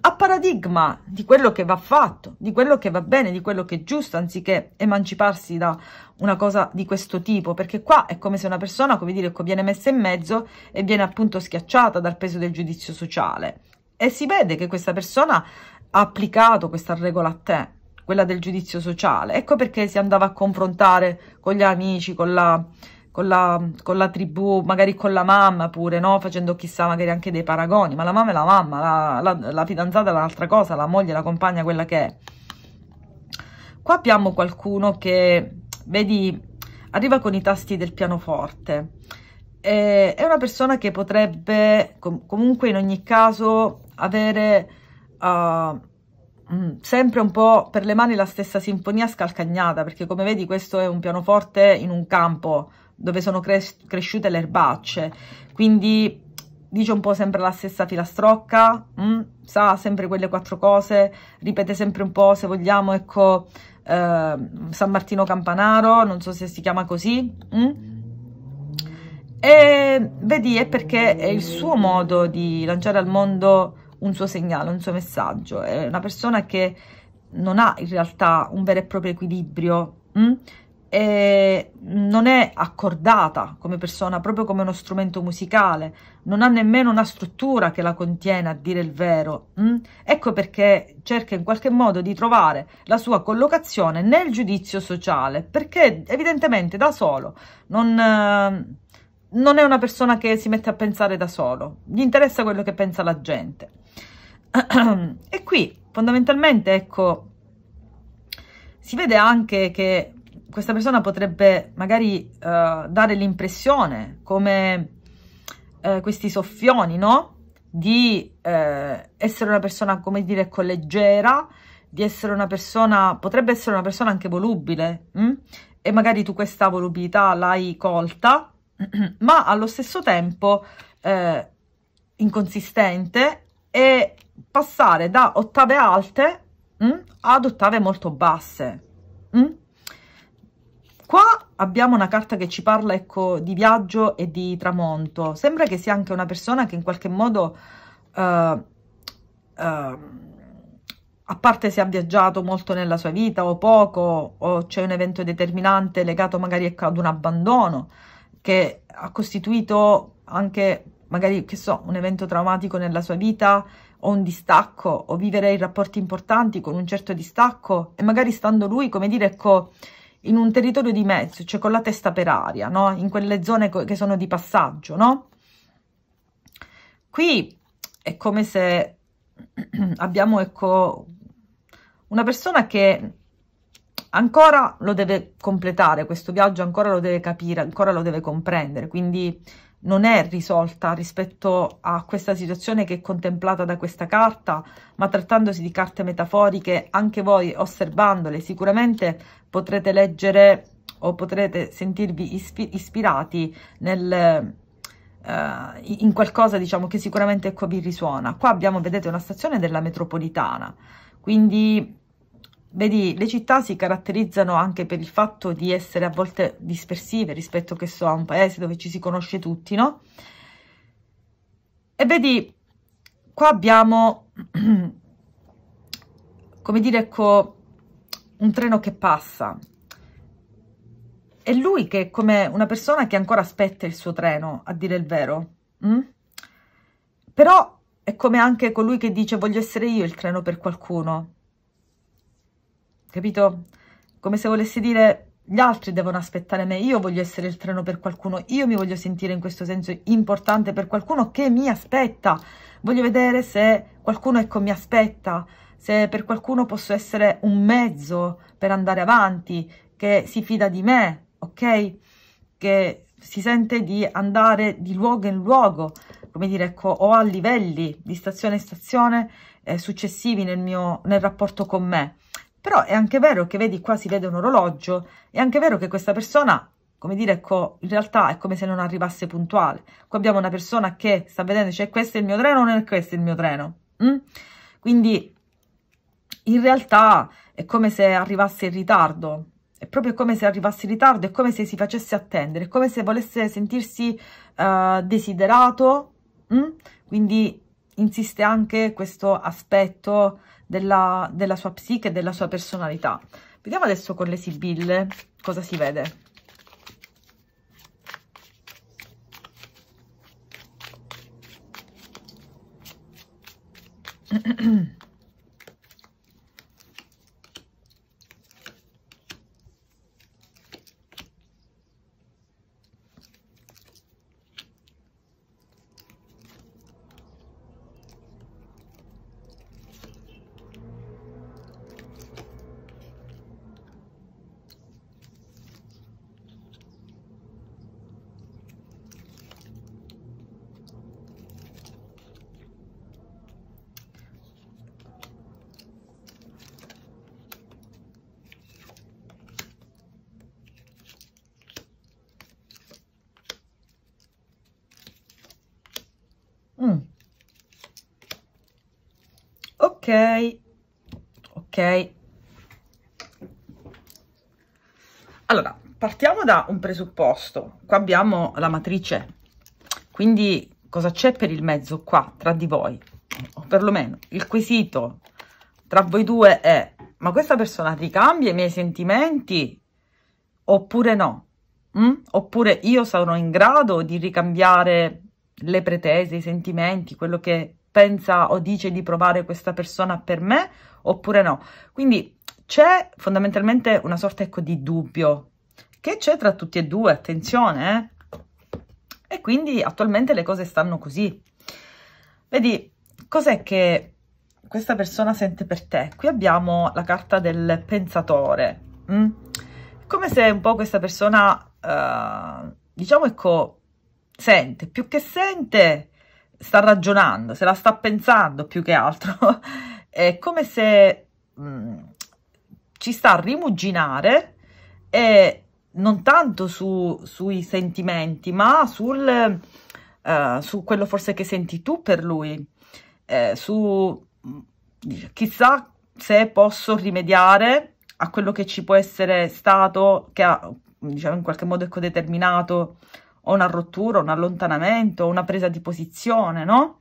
a paradigma di quello che va fatto, di quello che va bene, di quello che è giusto, anziché emanciparsi da una cosa di questo tipo, perché qua è come se una persona, come dire, viene messa in mezzo e viene appunto schiacciata dal peso del giudizio sociale, e si vede che questa persona ha applicato questa regola a te, quella del giudizio sociale. Ecco perché si andava a confrontare con gli amici, con la, con la, con la tribù, magari con la mamma pure, no? Facendo chissà magari anche dei paragoni, ma la mamma è la mamma, la, la, la fidanzata è l'altra cosa, la moglie, la compagna, quella che è. Qua abbiamo qualcuno che, vedi, arriva con i tasti del pianoforte, e, è una persona che potrebbe com- comunque in ogni caso avere uh, sempre un po' per le mani la stessa sinfonia scalcagnata, perché come vedi questo è un pianoforte in un campo dove sono cres cresciute le erbacce, quindi dice un po' sempre la stessa filastrocca, mh? Sa sempre quelle quattro cose, ripete sempre un po', se vogliamo, ecco, eh, San Martino Campanaro, non so se si chiama così, mh? E vedi, è perché è il suo modo di lanciare al mondo un suo segnale, un suo messaggio. È una persona che non ha in realtà un vero e proprio equilibrio, mh? E non è accordata come persona, proprio come uno strumento musicale, non ha nemmeno una struttura che la contiene, a dire il vero. Mm? Ecco perché cerca in qualche modo di trovare la sua collocazione nel giudizio sociale, perché evidentemente da solo non, eh, non è una persona che si mette a pensare da solo, gli interessa quello che pensa la gente. E qui fondamentalmente, ecco, si vede anche che questa persona potrebbe magari uh, dare l'impressione, come uh, questi soffioni, no? Di uh, essere una persona, come dire, ecco, leggera, di essere una persona, potrebbe essere una persona anche volubile, mh? e magari tu questa volubilità l'hai colta, ma allo stesso tempo eh, inconsistente, e passare da ottave alte mh, ad ottave molto basse. Mh? Qua abbiamo una carta che ci parla, ecco, di viaggio e di tramonto. Sembra che sia anche una persona che in qualche modo, uh, uh, a parte se ha viaggiato molto nella sua vita o poco, o c'è un evento determinante legato magari, ecco, ad un abbandono, che ha costituito anche magari, che so, un evento traumatico nella sua vita, o un distacco, o vivere i rapporti importanti con un certo distacco, e magari stando lui, come dire, ecco, in un territorio di mezzo, cioè con la testa per aria, no? In quelle zone che sono di passaggio, no? Qui è come se abbiamo, ecco, una persona che ancora lo deve completare, questo viaggio ancora lo deve capire, ancora lo deve comprendere, quindi non è risolta rispetto a questa situazione che è contemplata da questa carta, ma trattandosi di carte metaforiche, anche voi osservandole sicuramente potrete leggere o potrete sentirvi ispirati nel, uh, in qualcosa, diciamo, che sicuramente, ecco, vi risuona. Qua abbiamo, vedete, una stazione della metropolitana, quindi vedi, le città si caratterizzano anche per il fatto di essere a volte dispersive rispetto, che so, a un paese dove ci si conosce tutti, no? E vedi, qua abbiamo, come dire, ecco, un treno che passa. È lui che è come una persona che ancora aspetta il suo treno, a dire il vero. Mm? Però è come anche colui che dice voglio essere io il treno per qualcuno. Capito? Come se volesse dire gli altri devono aspettare me, io voglio essere il treno per qualcuno, io mi voglio sentire in questo senso importante per qualcuno che mi aspetta, voglio vedere se qualcuno, ecco, mi aspetta, se per qualcuno posso essere un mezzo per andare avanti, che si fida di me, ok? Che si sente di andare di luogo in luogo, come dire, ecco, o a livelli di stazione in stazione eh, successivi nel mio, nel rapporto con me. Però è anche vero che, vedi, qua si vede un orologio, è anche vero che questa persona, come dire, ecco, in realtà è come se non arrivasse puntuale. Qua abbiamo una persona che sta vedendo, cioè, questo è il mio treno o non è questo il mio treno? Mm? Quindi in realtà è come se arrivasse in ritardo, è proprio come se arrivasse in ritardo, è come se si facesse attendere, è come se volesse sentirsi uh, desiderato, mm? Quindi insiste anche questo aspetto Della, della sua psiche, della sua personalità. Vediamo adesso con le sibille cosa si vede. Ok, ok. Allora, partiamo da un presupposto. Qua abbiamo la matrice, quindi cosa c'è per il mezzo qua, tra di voi? O perlomeno il quesito tra voi due è: ma questa persona ricambia i miei sentimenti oppure no? Mm? Oppure io sarò in grado di ricambiare le pretese, i sentimenti, quello che pensa o dice di provare questa persona per me, oppure no? Quindi c'è fondamentalmente una sorta, ecco, di dubbio che c'è tra tutti e due, attenzione, eh? E quindi attualmente le cose stanno così. Vedi, cos'è che questa persona sente per te? Qui abbiamo la carta del pensatore, mh? Come se un po' questa persona, eh, diciamo, ecco, sente, più che sente, sta ragionando, se la sta pensando più che altro. È come se mh, ci sta a rimuginare e non tanto su, sui sentimenti, ma sul, uh, su quello forse che senti tu per lui, eh, su chissà se posso rimediare a quello che ci può essere stato, che ha, diciamo, in qualche modo ecco determinato o una rottura, un allontanamento, una presa di posizione, no?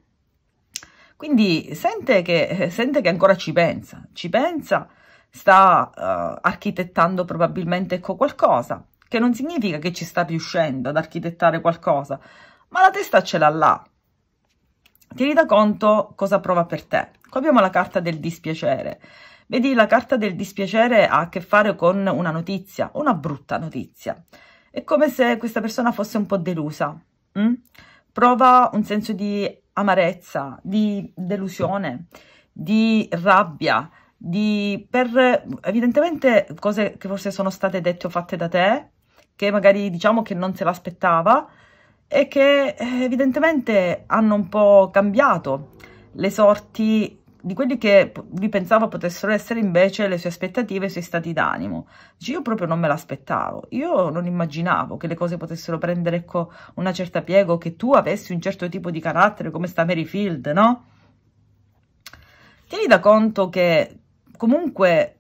Quindi sente che, sente che ancora ci pensa, ci pensa, sta uh, architettando probabilmente ecco qualcosa, che non significa che ci sta riuscendo ad architettare qualcosa, ma la testa ce l'ha là. Ti renda conto cosa prova per te. Qua abbiamo la carta del dispiacere. Vedi, la carta del dispiacere ha a che fare con una notizia, una brutta notizia. È come se questa persona fosse un po' delusa. Mh? Prova un senso di amarezza, di delusione, di rabbia, di per evidentemente cose che forse sono state dette o fatte da te, che magari diciamo che non se l'aspettava e che evidentemente hanno un po' cambiato le sorti di quelli che lui pensava potessero essere invece le sue aspettative, i suoi stati d'animo. Io proprio non me l'aspettavo, io non immaginavo che le cose potessero prendere ecco, una certa piega, o che tu avessi un certo tipo di carattere come sta Mary Field, no? Tieni da conto che comunque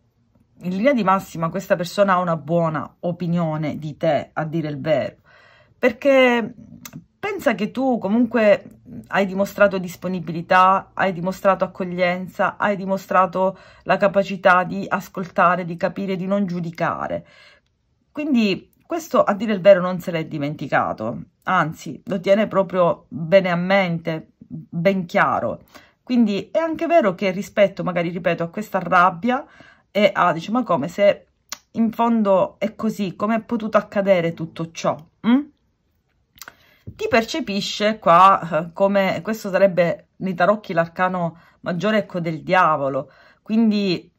in linea di massima questa persona ha una buona opinione di te, a dire il vero, perché pensa che tu comunque hai dimostrato disponibilità, hai dimostrato accoglienza, hai dimostrato la capacità di ascoltare, di capire, di non giudicare. Quindi questo, a dire il vero, non se l'è dimenticato, anzi lo tiene proprio bene a mente, ben chiaro. Quindi è anche vero che rispetto, magari ripeto, a questa rabbia e a, dice, ma come, se in fondo è così, come è potuto accadere tutto ciò? Hm? Ti percepisce qua come, questo sarebbe nei tarocchi l'arcano maggiore ecco del diavolo, quindi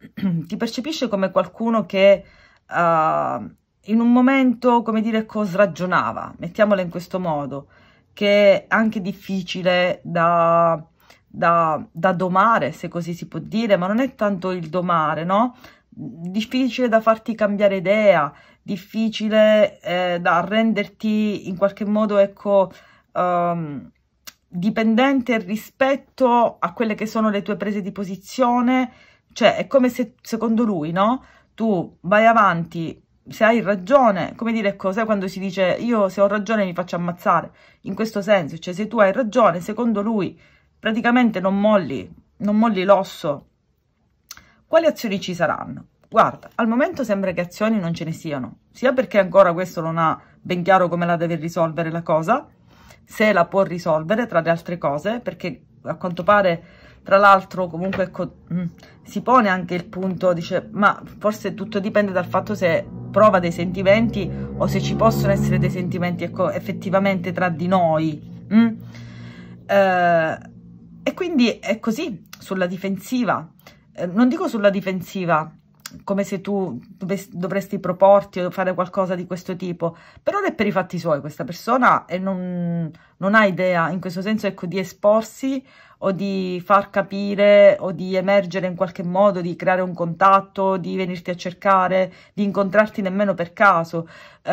ti percepisce come qualcuno che uh, in un momento, come dire, ecco, sragionava, mettiamola in questo modo, che è anche difficile da, da, da domare, se così si può dire, ma non è tanto il domare, no? Difficile da farti cambiare idea, difficile eh, da renderti in qualche modo ecco um, dipendente rispetto a quelle che sono le tue prese di posizione. Cioè è come se, secondo lui, no, tu vai avanti, se hai ragione, come dire, cos'è quando si dice io se ho ragione mi faccio ammazzare, in questo senso, cioè se tu hai ragione, secondo lui praticamente non molli, non molli l'osso. Quali azioni ci saranno? Guarda, al momento sembra che azioni non ce ne siano, sia perché ancora questo non ha ben chiaro come la deve risolvere la cosa, se la può risolvere tra le altre cose, perché a quanto pare, tra l'altro, comunque si pone anche il punto, dice, ma forse tutto dipende dal fatto se prova dei sentimenti o se ci possono essere dei sentimenti ecco, effettivamente tra di noi. Mm? Eh, e quindi è così, sulla difensiva. Non dico sulla difensiva, come se tu dovresti proporti o fare qualcosa di questo tipo, però è per i fatti suoi questa persona e non, non ha idea, in questo senso, ecco, di esporsi o di far capire o di emergere in qualche modo, di creare un contatto, di venirti a cercare, di incontrarti nemmeno per caso. Uh,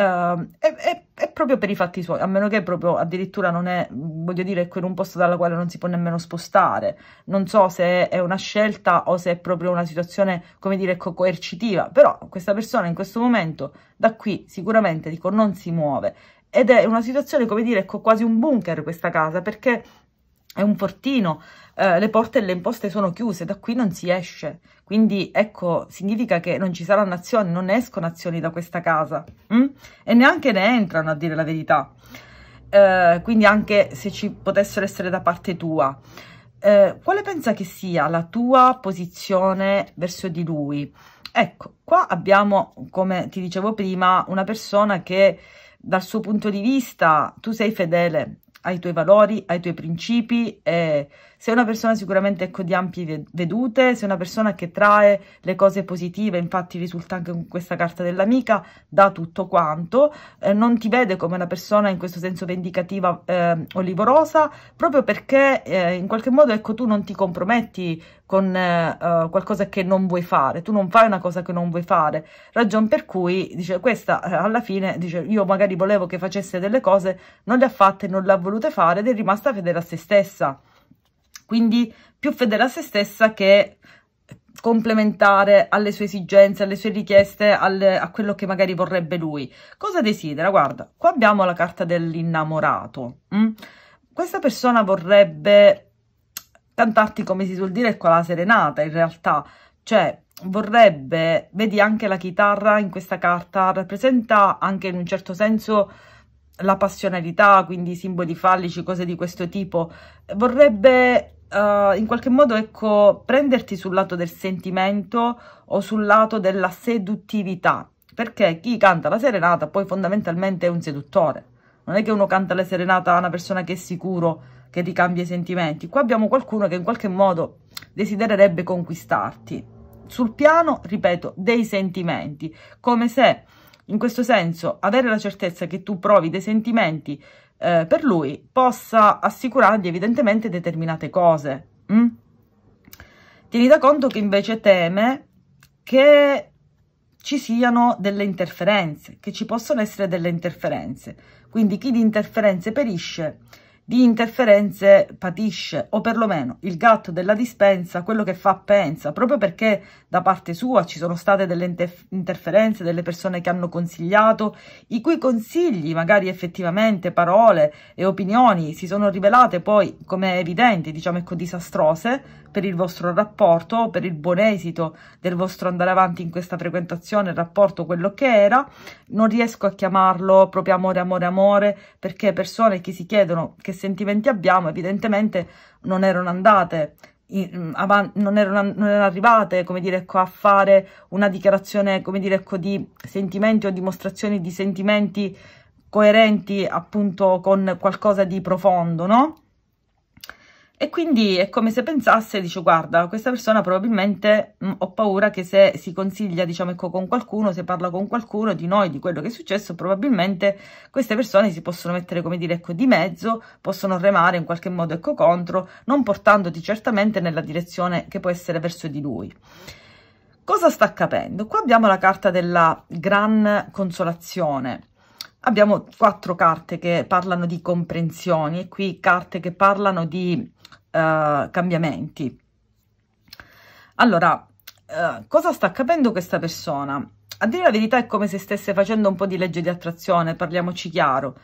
è, è, è proprio per i fatti suoi, a meno che proprio addirittura non è, voglio dire, ecco, in un posto dalla quale non si può nemmeno spostare. Non so se è una scelta o se è proprio una situazione, come dire, ecco, coercitiva, però questa persona in questo momento da qui sicuramente, dico, non si muove. Ed è una situazione, come dire, ecco, quasi un bunker questa casa, perché è un fortino, eh, le porte e le imposte sono chiuse, da qui non si esce, quindi ecco, significa che non ci saranno azioni, non escono azioni da questa casa, mh? E neanche ne entrano, a dire la verità, eh, quindi anche se ci potessero essere da parte tua, eh, quale pensa che sia la tua posizione verso di lui? Ecco, qua abbiamo, come ti dicevo prima, una persona che dal suo punto di vista tu sei fedele ai tuoi valori, ai tuoi principi, eh, sei una persona sicuramente ecco, di ampie vedute, sei una persona che trae le cose positive, infatti risulta anche con questa carta dell'amica, da tutto quanto, eh, non ti vede come una persona in questo senso vendicativa eh, o livorosa, proprio perché eh, in qualche modo ecco, tu non ti comprometti con eh, qualcosa che non vuoi fare, tu non fai una cosa che non vuoi fare, ragion per cui dice questa alla fine dice io magari volevo che facesse delle cose, non le ha fatte, non le ha volute fare ed è rimasta fedele a se stessa, quindi più fedele a se stessa che complementare alle sue esigenze, alle sue richieste, al, a quello che magari vorrebbe lui. Cosa desidera? Guarda, qua abbiamo la carta dell'innamorato. Mm? Questa persona vorrebbe cantarti, come si suol dire, con la serenata in realtà, cioè vorrebbe, vedi anche la chitarra in questa carta, rappresenta anche in un certo senso la passionalità, quindi simboli fallici, cose di questo tipo, vorrebbe Uh, in qualche modo, ecco, prenderti sul lato del sentimento o sul lato della seduttività, perché chi canta la serenata poi fondamentalmente è un seduttore, non è che uno canta la serenata a una persona che è sicuro che ricambia i sentimenti. Qua abbiamo qualcuno che in qualche modo desidererebbe conquistarti sul piano, ripeto, dei sentimenti, come se in questo senso avere la certezza che tu provi dei sentimenti Eh, per lui possa assicurargli evidentemente determinate cose. Mm? Tieni da conto che invece teme che ci siano delle interferenze, che ci possono essere delle interferenze, quindi chi di interferenze perisce, di interferenze patisce, o perlomeno il gatto della dispensa, quello che fa pensa, proprio perché da parte sua ci sono state delle interferenze, delle persone che hanno consigliato, i cui consigli, magari effettivamente parole e opinioni, si sono rivelate poi, come è evidente, diciamo ecco, disastrose per il vostro rapporto, per il buon esito del vostro andare avanti in questa frequentazione, il rapporto quello che era. Non riesco a chiamarlo proprio amore, amore, amore, perché persone che si chiedono che sentimenti abbiamo evidentemente non erano andate in, avan, non, erano, non erano arrivate, come dire, ecco, a fare una dichiarazione, come dire, ecco, di sentimenti o dimostrazioni di sentimenti coerenti appunto con qualcosa di profondo, no? E quindi è come se pensasse, dice, guarda, questa persona probabilmente mh, ho paura che se si consiglia, diciamo, ecco, con qualcuno, se parla con qualcuno di noi, di quello che è successo, probabilmente queste persone si possono mettere, come dire, ecco, di mezzo, possono remare in qualche modo, ecco, contro, non portandoti certamente nella direzione che può essere verso di lui. Cosa sta capendo? Qua abbiamo la carta della gran consolazione. Abbiamo quattro carte che parlano di comprensioni e qui carte che parlano di Uh, cambiamenti. Allora, uh, cosa sta capendo questa persona? A dire la verità è come se stesse facendo un po' di legge di attrazione, parliamoci chiaro,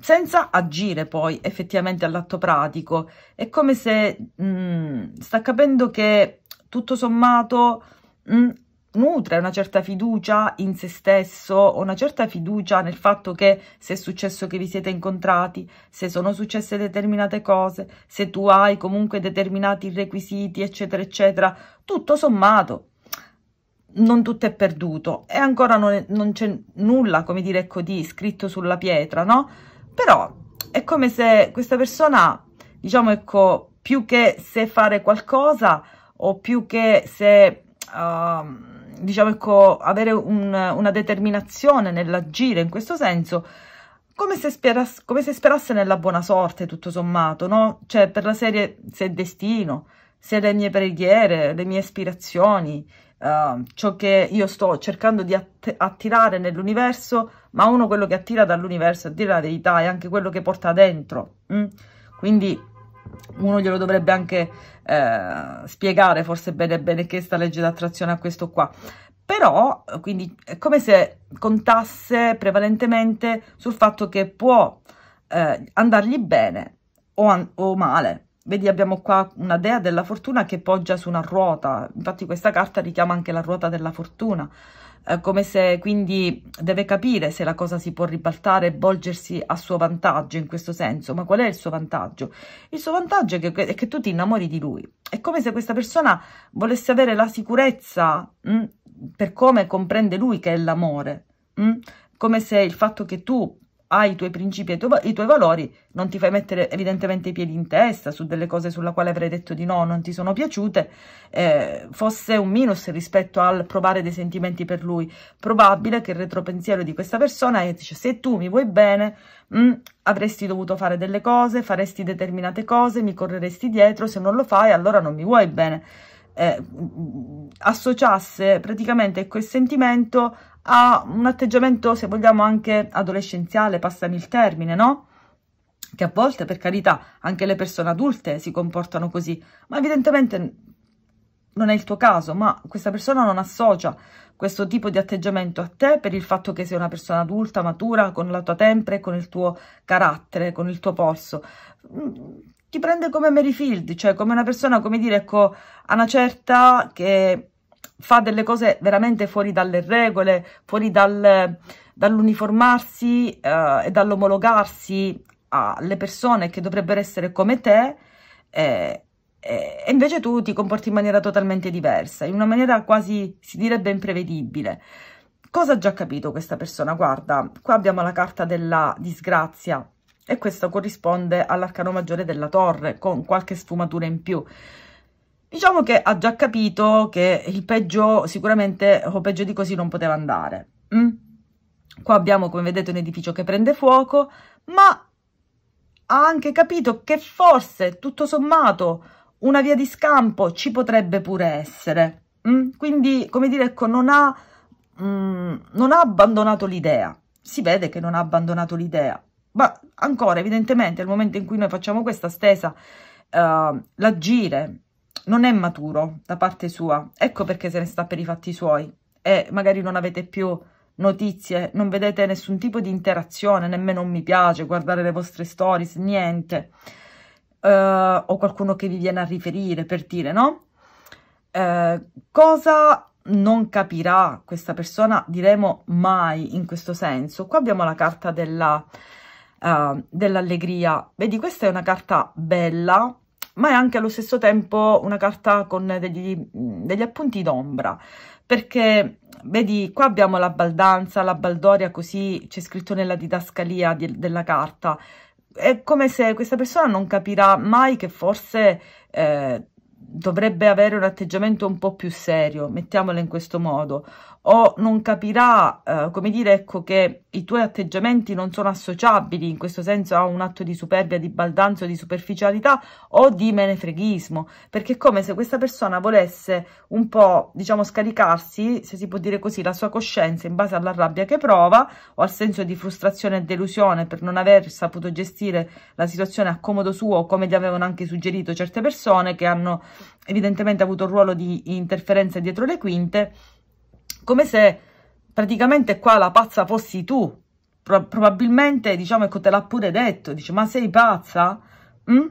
senza agire poi effettivamente all'atto pratico. È come se mh, sta capendo che tutto sommato mh, nutre una certa fiducia in se stesso, una certa fiducia nel fatto che se è successo che vi siete incontrati, se sono successe determinate cose, se tu hai comunque determinati requisiti, eccetera, eccetera, tutto sommato non tutto è perduto e ancora non, non c'è nulla, come dire, ecco, di scritto sulla pietra, no? Però è come se questa persona, diciamo, ecco, più che se fare qualcosa o più che se Uh, diciamo ecco, avere un, una determinazione nell'agire in questo senso, come se, sperasse, come se sperasse nella buona sorte tutto sommato, no? Cioè per la serie, se è destino, se le mie preghiere, le mie ispirazioni, uh, ciò che io sto cercando di att attirare nell'universo, ma uno quello che attira dall'universo, a dire la verità, è anche quello che porta dentro, mm? Quindi uno glielo dovrebbe anche eh, spiegare forse bene bene che sta legge d'attrazione a questo qua, però quindi è come se contasse prevalentemente sul fatto che può eh, andargli bene o, o male. Vedi, abbiamo qua una dea della fortuna che poggia su una ruota, infatti questa carta richiama anche la ruota della fortuna, eh, come se quindi deve capire se la cosa si può ribaltare e volgersi a suo vantaggio in questo senso. Ma qual è il suo vantaggio? Il suo vantaggio è che, è che tu ti innamori di lui, è come se questa persona volesse avere la sicurezza mh, per come comprende lui che è l'amore, come se il fatto che tu hai i tuoi principi e i, tu i tuoi valori, non ti fai mettere evidentemente i piedi in testa su delle cose sulla quale avrei detto di no, non ti sono piaciute, eh, fosse un minus rispetto al provare dei sentimenti per lui. Probabile che il retropensiero di questa persona è, dice, se tu mi vuoi bene, mh, avresti dovuto fare delle cose, faresti determinate cose, mi correresti dietro, se non lo fai allora non mi vuoi bene. eh, associasse praticamente quel sentimento a un atteggiamento, se vogliamo, anche adolescenziale, passami il termine, no? Che a volte, per carità, anche le persone adulte si comportano così, ma evidentemente non è il tuo caso, ma questa persona non associa questo tipo di atteggiamento a te per il fatto che sei una persona adulta, matura, con la tua tempra, con il tuo carattere, con il tuo polso. Ti prende come Mary Fields, cioè come una persona, come dire, ecco, a una certa che fa delle cose veramente fuori dalle regole, fuori dal, dall'uniformarsi eh, e dall'omologarsi alle persone che dovrebbero essere come te, eh, eh, e invece tu ti comporti in maniera totalmente diversa, in una maniera quasi, si direbbe, imprevedibile. Cosa ha già capito questa persona? Guarda, qua abbiamo la carta della disgrazia e questo corrisponde all'arcano maggiore della torre, con qualche sfumatura in più. Diciamo che ha già capito che il peggio, sicuramente, o peggio di così, non poteva andare. Mm? Qua abbiamo, come vedete, un edificio che prende fuoco, ma ha anche capito che forse, tutto sommato, una via di scampo ci potrebbe pure essere. Mm? Quindi, come dire, ecco, non ha, mm, non ha abbandonato l'idea. Si vede che non ha abbandonato l'idea. Ma ancora, evidentemente, al momento in cui noi facciamo questa stesa, uh, l'agire non è maturo da parte sua, ecco perché se ne sta per i fatti suoi e magari non avete più notizie, non vedete nessun tipo di interazione, nemmeno un mi piace, guardare le vostre stories, niente, uh, o qualcuno che vi viene a riferire, per dire, no? Uh, cosa non capirà questa persona, diremo mai, in questo senso? Qua abbiamo la carta della, uh, dell'allegria, vedi, questa è una carta bella, ma è anche allo stesso tempo una carta con degli, degli appunti d'ombra, perché vedi, qua abbiamo la baldanza, la baldoria, così c'è scritto nella didascalia di, della carta. È come se questa persona non capirà mai che forse eh, dovrebbe avere un atteggiamento un po' più serio, mettiamola in questo modo, o non capirà, eh, come dire, ecco, che i tuoi atteggiamenti non sono associabili, in questo senso, a un atto di superbia, di baldanzo, di superficialità o di menefreghismo, perché è come se questa persona volesse un po', diciamo, scaricarsi, se si può dire così, la sua coscienza in base alla rabbia che prova o al senso di frustrazione e delusione per non aver saputo gestire la situazione a comodo suo, come gli avevano anche suggerito certe persone che hanno evidentemente avuto un ruolo di interferenza dietro le quinte, come se praticamente qua la pazza fossi tu. Pro probabilmente, diciamo, ecco, te l'ha pure detto, dice, ma sei pazza? Mm?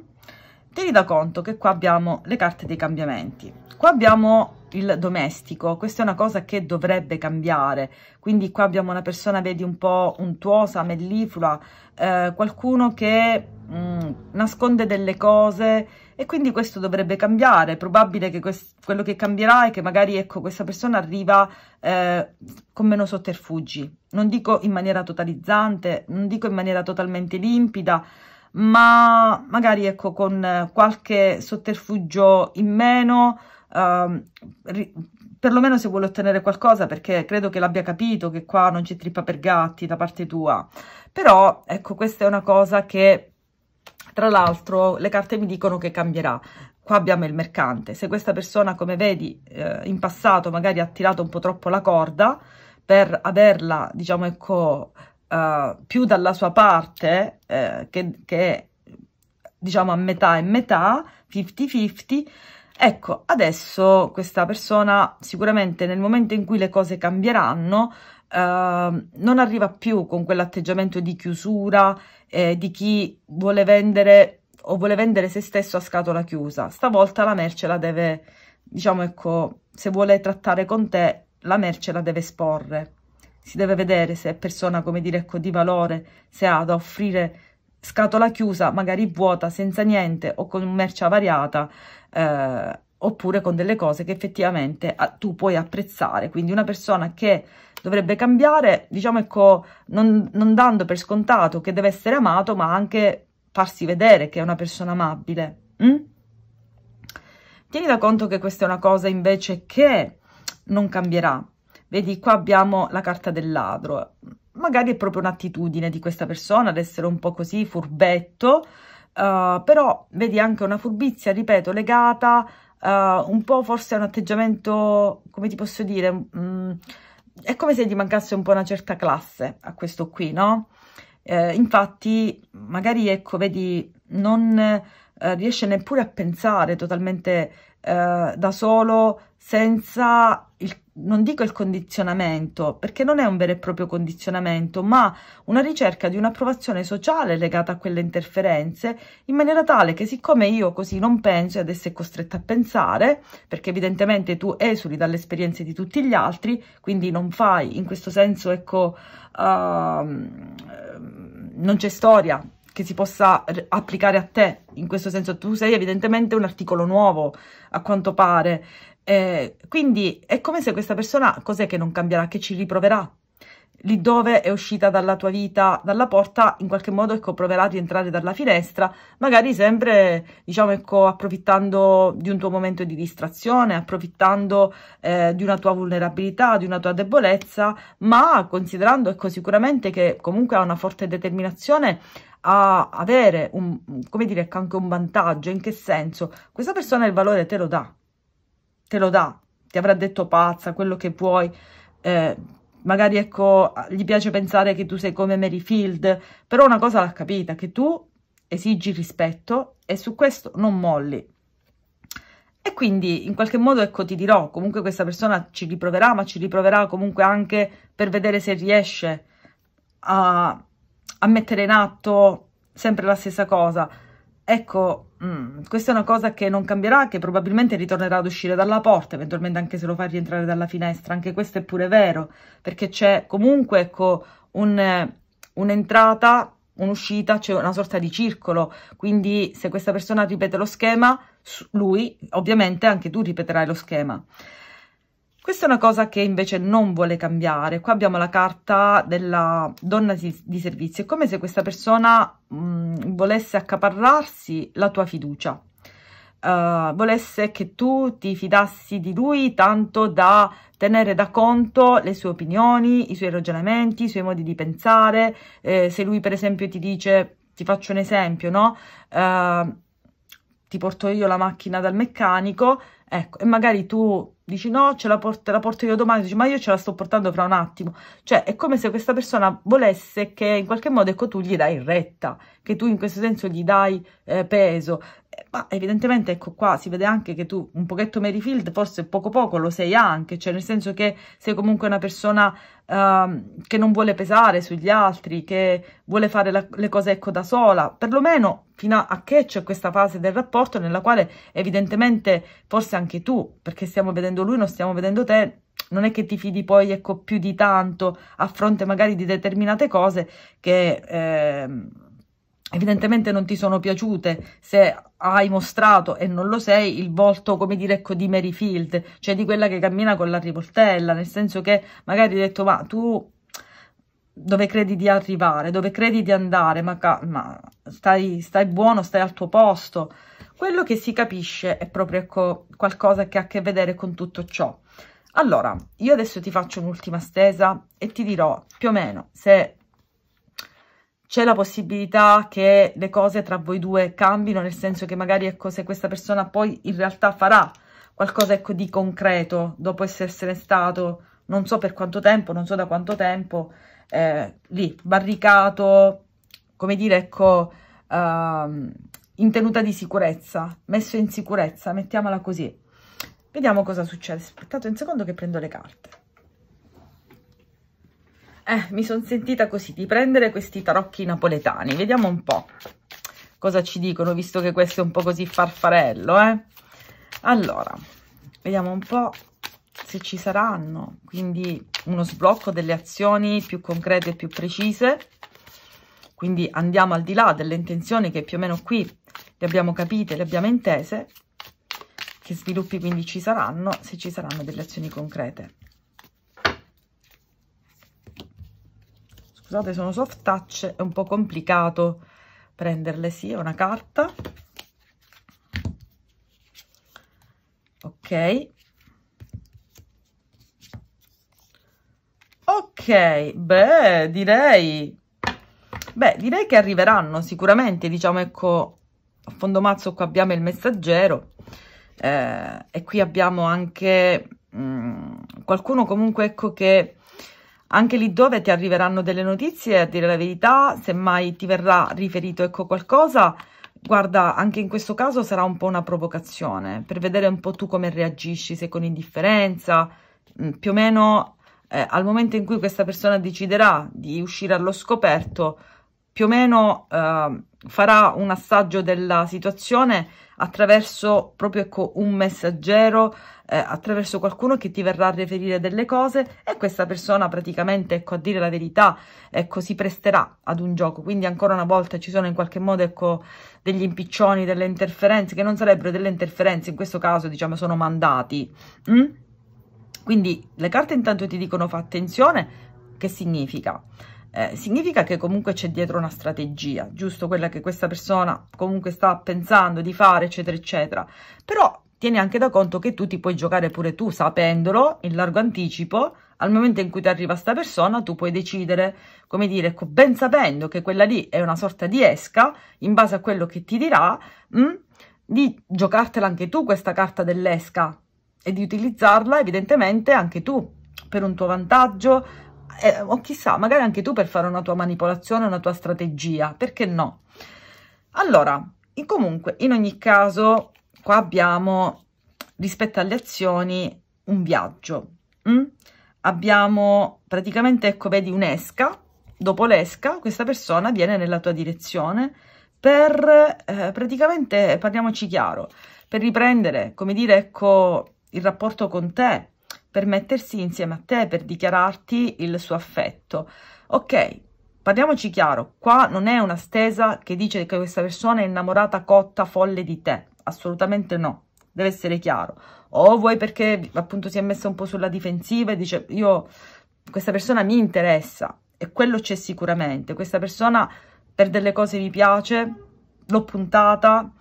Tieni da conto che qua abbiamo le carte dei cambiamenti, qua abbiamo il domestico, questa è una cosa che dovrebbe cambiare, quindi qua abbiamo una persona, vedi, un po' untuosa, melliflua, eh, qualcuno che mh, nasconde delle cose, e quindi questo dovrebbe cambiare. È probabile che quello che cambierà è che magari, ecco, questa persona arriva eh, con meno sotterfugi, non dico in maniera totalizzante, non dico in maniera totalmente limpida, ma magari, ecco, con qualche sotterfugio in meno, eh, perlomeno se vuole ottenere qualcosa, perché credo che l'abbia capito che qua non c'è trippa per gatti da parte tua. Però, ecco, questa è una cosa che, tra l'altro, le carte mi dicono che cambierà. Qua abbiamo il mercante. Se questa persona, come vedi, eh, in passato magari ha tirato un po' troppo la corda per averla, diciamo, ecco, eh, più dalla sua parte, eh, che, che diciamo a metà e metà, cinquanta cinquanta, ecco, adesso questa persona sicuramente, nel momento in cui le cose cambieranno, Uh, non arriva più con quell'atteggiamento di chiusura, eh, di chi vuole vendere o vuole vendere se stesso a scatola chiusa. Stavolta la merce la deve, diciamo, ecco, se vuole trattare con te, la merce la deve esporre, si deve vedere se è persona, come dire, ecco, di valore, se ha da offrire scatola chiusa, magari vuota, senza niente, o con merce avariata, eh, oppure con delle cose che effettivamente tu puoi apprezzare. Quindi una persona che dovrebbe cambiare, diciamo, ecco, non, non dando per scontato che deve essere amato, ma anche farsi vedere che è una persona amabile. Mm? Tieni da conto che questa è una cosa invece che non cambierà. Vedi, qua abbiamo la carta del ladro. Magari è proprio un'attitudine di questa persona ad essere un po' così furbetto, uh, però vedi anche una furbizia, ripeto, legata uh, un po' forse un atteggiamento, come ti posso dire, mh, è come se gli mancasse un po' una certa classe a questo qui, no? Eh, infatti magari, ecco, vedi, non eh, riesce neppure a pensare totalmente eh, da solo, senza il, non dico il condizionamento, perché non è un vero e proprio condizionamento, ma una ricerca di un'approvazione sociale legata a quelle interferenze, in maniera tale che, siccome io così non penso e adesso è costretta a pensare, perché evidentemente tu esuli dalle esperienze di tutti gli altri, quindi non fai, in questo senso, ecco, uh, non c'è storia che si possa applicare a te, in questo senso tu sei evidentemente un articolo nuovo, a quanto pare. Eh, quindi è come se questa persona, cos'è che non cambierà, che ci riproverà lì dove è uscita dalla tua vita, dalla porta, in qualche modo, ecco, proverà a rientrare dalla finestra, magari sempre, diciamo, ecco, approfittando di un tuo momento di distrazione, approfittando eh, di una tua vulnerabilità, di una tua debolezza, ma considerando, ecco, sicuramente che comunque ha una forte determinazione a avere un, come dire, anche un vantaggio. In che senso? Questa persona il valore te lo dà, te lo dà, ti avrà detto pazza, quello che puoi, eh, magari, ecco, gli piace pensare che tu sei come Mary Fields, però una cosa l'ha capita, che tu esigi rispetto e su questo non molli. E quindi in qualche modo, ecco, ti dirò, comunque questa persona ci riproverà, ma ci riproverà comunque anche per vedere se riesce a, a mettere in atto sempre la stessa cosa. Ecco, mh, questa è una cosa che non cambierà, che probabilmente ritornerà ad uscire dalla porta, eventualmente anche se lo fa rientrare dalla finestra, anche questo è pure vero, perché c'è comunque, ecco, un'entrata, un un'uscita, c'è una sorta di circolo, quindi se questa persona ripete lo schema, lui, ovviamente anche tu ripeterai lo schema. Questa è una cosa che invece non vuole cambiare. Qua abbiamo la carta della donna di servizio. È come se questa persona mh, volesse accaparrarsi la tua fiducia, uh, volesse che tu ti fidassi di lui tanto da tenere da conto le sue opinioni, i suoi ragionamenti, i suoi modi di pensare. Eh, se lui per esempio ti dice, ti faccio un esempio, no? Uh, ti porto io la macchina dal meccanico, ecco, e magari tu dici no, ce la porto, la porto io domani, dici ma io ce la sto portando fra un attimo. Cioè è come se questa persona volesse che in qualche modo, ecco, tu gli dai retta, che tu in questo senso gli dai eh, peso, eh, ma evidentemente, ecco, qua si vede anche che tu un pochetto Mary Fields forse poco poco lo sei anche, cioè nel senso che sei comunque una persona eh, che non vuole pesare sugli altri, che vuole fare la, le cose, ecco, da sola, perlomeno fino a che c'è questa fase del rapporto nella quale evidentemente forse anche tu, perché stiamo vedendo lui, non stiamo vedendo te, non è che ti fidi poi, ecco, più di tanto a fronte magari di determinate cose che eh, evidentemente non ti sono piaciute, se hai mostrato, e non lo sei, il volto, come dire, ecco, di Mary Fields, cioè di quella che cammina con la rivoltella, nel senso che magari hai detto ma tu dove credi di arrivare, dove credi di andare, ma, ma stai, stai buono, stai al tuo posto. Quello che si capisce è proprio, ecco, qualcosa che ha a che vedere con tutto ciò. Allora, io adesso ti faccio un'ultima stesa e ti dirò più o meno se c'è la possibilità che le cose tra voi due cambino, nel senso che magari, ecco, se questa persona poi in realtà farà qualcosa, ecco, di concreto dopo essersene stato, non so per quanto tempo, non so da quanto tempo, eh, lì, barricato, come dire, ecco, uh, in tenuta di sicurezza, messo in sicurezza, mettiamola così. Vediamo cosa succede. Aspettate un secondo che prendo le carte. Eh, mi sono sentita così di prendere questi tarocchi napoletani. Vediamo un po' cosa ci dicono, visto che questo è un po' così farfarello, eh. Allora, vediamo un po' se ci saranno, quindi uno sblocco delle azioni più concrete e più precise, quindi andiamo al di là delle intenzioni che più o meno qui le abbiamo capite, le abbiamo intese, che sviluppi quindi ci saranno, se ci saranno delle azioni concrete. Scusate, sono soft touch, è un po' complicato prenderle, sì, è una carta. Ok. Ok, beh, direi, beh, direi che arriveranno sicuramente, diciamo, ecco, a fondo mazzo qua abbiamo il messaggero, eh, e qui abbiamo anche mh, qualcuno comunque, ecco, che anche lì dove ti arriveranno delle notizie, a dire la verità, semmai ti verrà riferito, ecco, qualcosa. Guarda, anche in questo caso sarà un po' una provocazione per vedere un po' tu come reagisci, se con indifferenza, mh, più o meno eh, al momento in cui questa persona deciderà di uscire allo scoperto, più o meno eh, farà un assaggio della situazione attraverso proprio, ecco, un messaggero, eh, attraverso qualcuno che ti verrà a riferire delle cose, e questa persona praticamente, ecco, a dire la verità, ecco, si presterà ad un gioco. Quindi ancora una volta ci sono in qualche modo, ecco, degli impiccioni, delle interferenze, che non sarebbero delle interferenze in questo caso, diciamo sono mandati. mm? Quindi le carte intanto ti dicono: fa attenzione. Che significa? Eh, significa che comunque c'è dietro una strategia, giusto? Quella che questa persona comunque sta pensando di fare, eccetera, eccetera. Però tieni anche da conto che tu ti puoi giocare pure tu, sapendolo in largo anticipo. Al momento in cui ti arriva sta persona, tu puoi decidere, come dire, ecco, ben sapendo che quella lì è una sorta di esca, in base a quello che ti dirà, mh, di giocartela anche tu questa carta dell'esca e di utilizzarla evidentemente anche tu per un tuo vantaggio. Eh, o chissà, magari anche tu per fare una tua manipolazione, una tua strategia, perché no? Allora, in comunque, in ogni caso, qua abbiamo, rispetto alle azioni, un viaggio. Mm? Abbiamo praticamente, ecco, vedi un'esca, dopo l'esca questa persona viene nella tua direzione per, eh, praticamente, parliamoci chiaro, per riprendere, come dire, ecco, il rapporto con te, per mettersi insieme a te, per dichiararti il suo affetto. Ok, parliamoci chiaro, qua non è una stesa che dice che questa persona è innamorata, cotta, folle di te, assolutamente no, deve essere chiaro. O vuoi perché appunto si è messa un po' sulla difensiva e dice: io, questa persona mi interessa, e quello c'è sicuramente, questa persona per delle cose mi piace, l'ho puntata,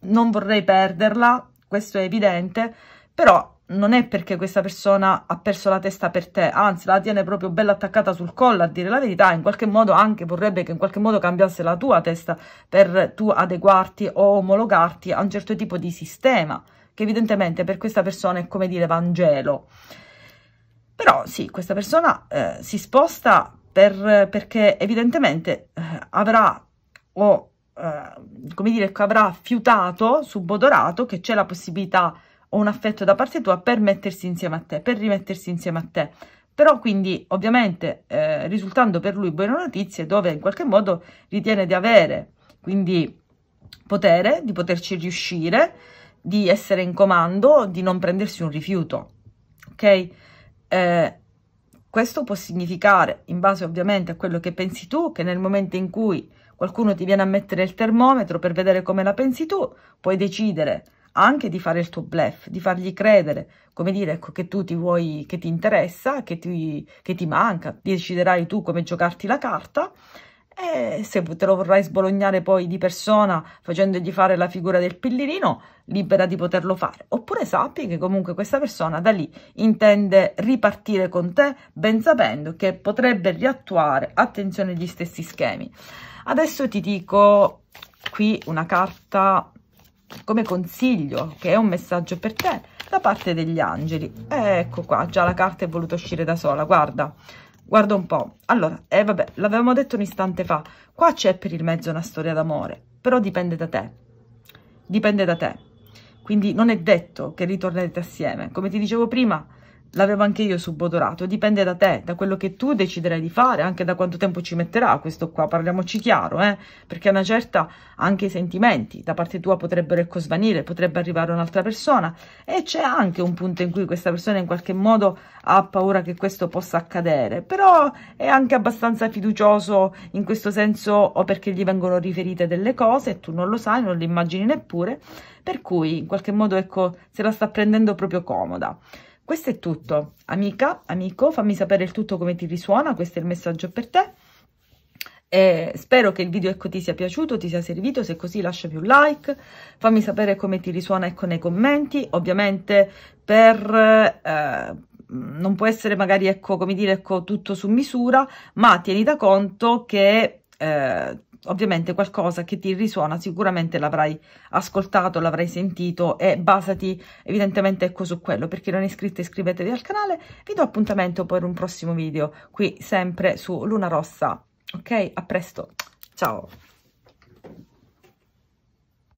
non vorrei perderla, questo è evidente, però non è perché questa persona ha perso la testa per te, anzi la tiene proprio bella attaccata sul collo, a dire la verità, in qualche modo anche vorrebbe che in qualche modo cambiasse la tua testa per tu adeguarti o omologarti a un certo tipo di sistema, che evidentemente per questa persona è, come dire, Vangelo. Però sì, questa persona eh, si sposta per, perché evidentemente eh, avrà o, eh, come dire, avrà fiutato, subodorato, che c'è la possibilità o un affetto da parte tua per mettersi insieme a te, per rimettersi insieme a te. Però quindi ovviamente eh, risultando per lui buone notizie, dove in qualche modo ritiene di avere quindi potere, di poterci riuscire, di essere in comando, di non prendersi un rifiuto, ok? Eh, questo può significare, in base ovviamente a quello che pensi tu, che nel momento in cui qualcuno ti viene a mettere il termometro per vedere come la pensi tu, puoi decidere anche di fare il tuo bluff, di fargli credere, come dire, ecco, che tu ti vuoi, che ti interessa, che ti, che ti manca, deciderai tu come giocarti la carta, e se te lo vorrai sbolognare poi di persona facendogli fare la figura del pillerino, libera di poterlo fare. Oppure sappi che comunque questa persona da lì intende ripartire con te, ben sapendo che potrebbe riattuare, attenzione, gli stessi schemi. Adesso ti dico qui una carta come consiglio, che è un messaggio per te da parte degli angeli. Ecco qua, già la carta è voluta uscire da sola, guarda, guarda un po'. Allora, eh vabbè, l'avevamo detto un istante fa, qua c'è per il mezzo una storia d'amore, però dipende da te, dipende da te, quindi non è detto che ritornerete assieme. Come ti dicevo prima, l'avevo anche io subodorato, dipende da te, da quello che tu deciderai di fare, anche da quanto tempo ci metterà questo qua, parliamoci chiaro, eh? Perché a una certa anche i sentimenti da parte tua potrebbero svanire, potrebbe arrivare un'altra persona, e c'è anche un punto in cui questa persona in qualche modo ha paura che questo possa accadere, però è anche abbastanza fiducioso in questo senso, o perché gli vengono riferite delle cose e tu non lo sai, non le immagini neppure, per cui in qualche modo, ecco, se la sta prendendo proprio comoda. Questo è tutto, amica, amico, fammi sapere il tutto come ti risuona, questo è il messaggio per te. E spero che il video, ecco, ti sia piaciuto, ti sia servito, se così lasciami un like, fammi sapere come ti risuona, ecco, nei commenti. Ovviamente per... Eh, non può essere magari, ecco, come dire, ecco, tutto su misura, ma tieni da conto che... Eh, ovviamente qualcosa che ti risuona, sicuramente l'avrai ascoltato, l'avrai sentito, e basati evidentemente ecco su quello. Per chi non è iscritto, iscrivetevi al canale, vi do appuntamento per un prossimo video qui sempre su Lunarossa, ok? A presto, ciao!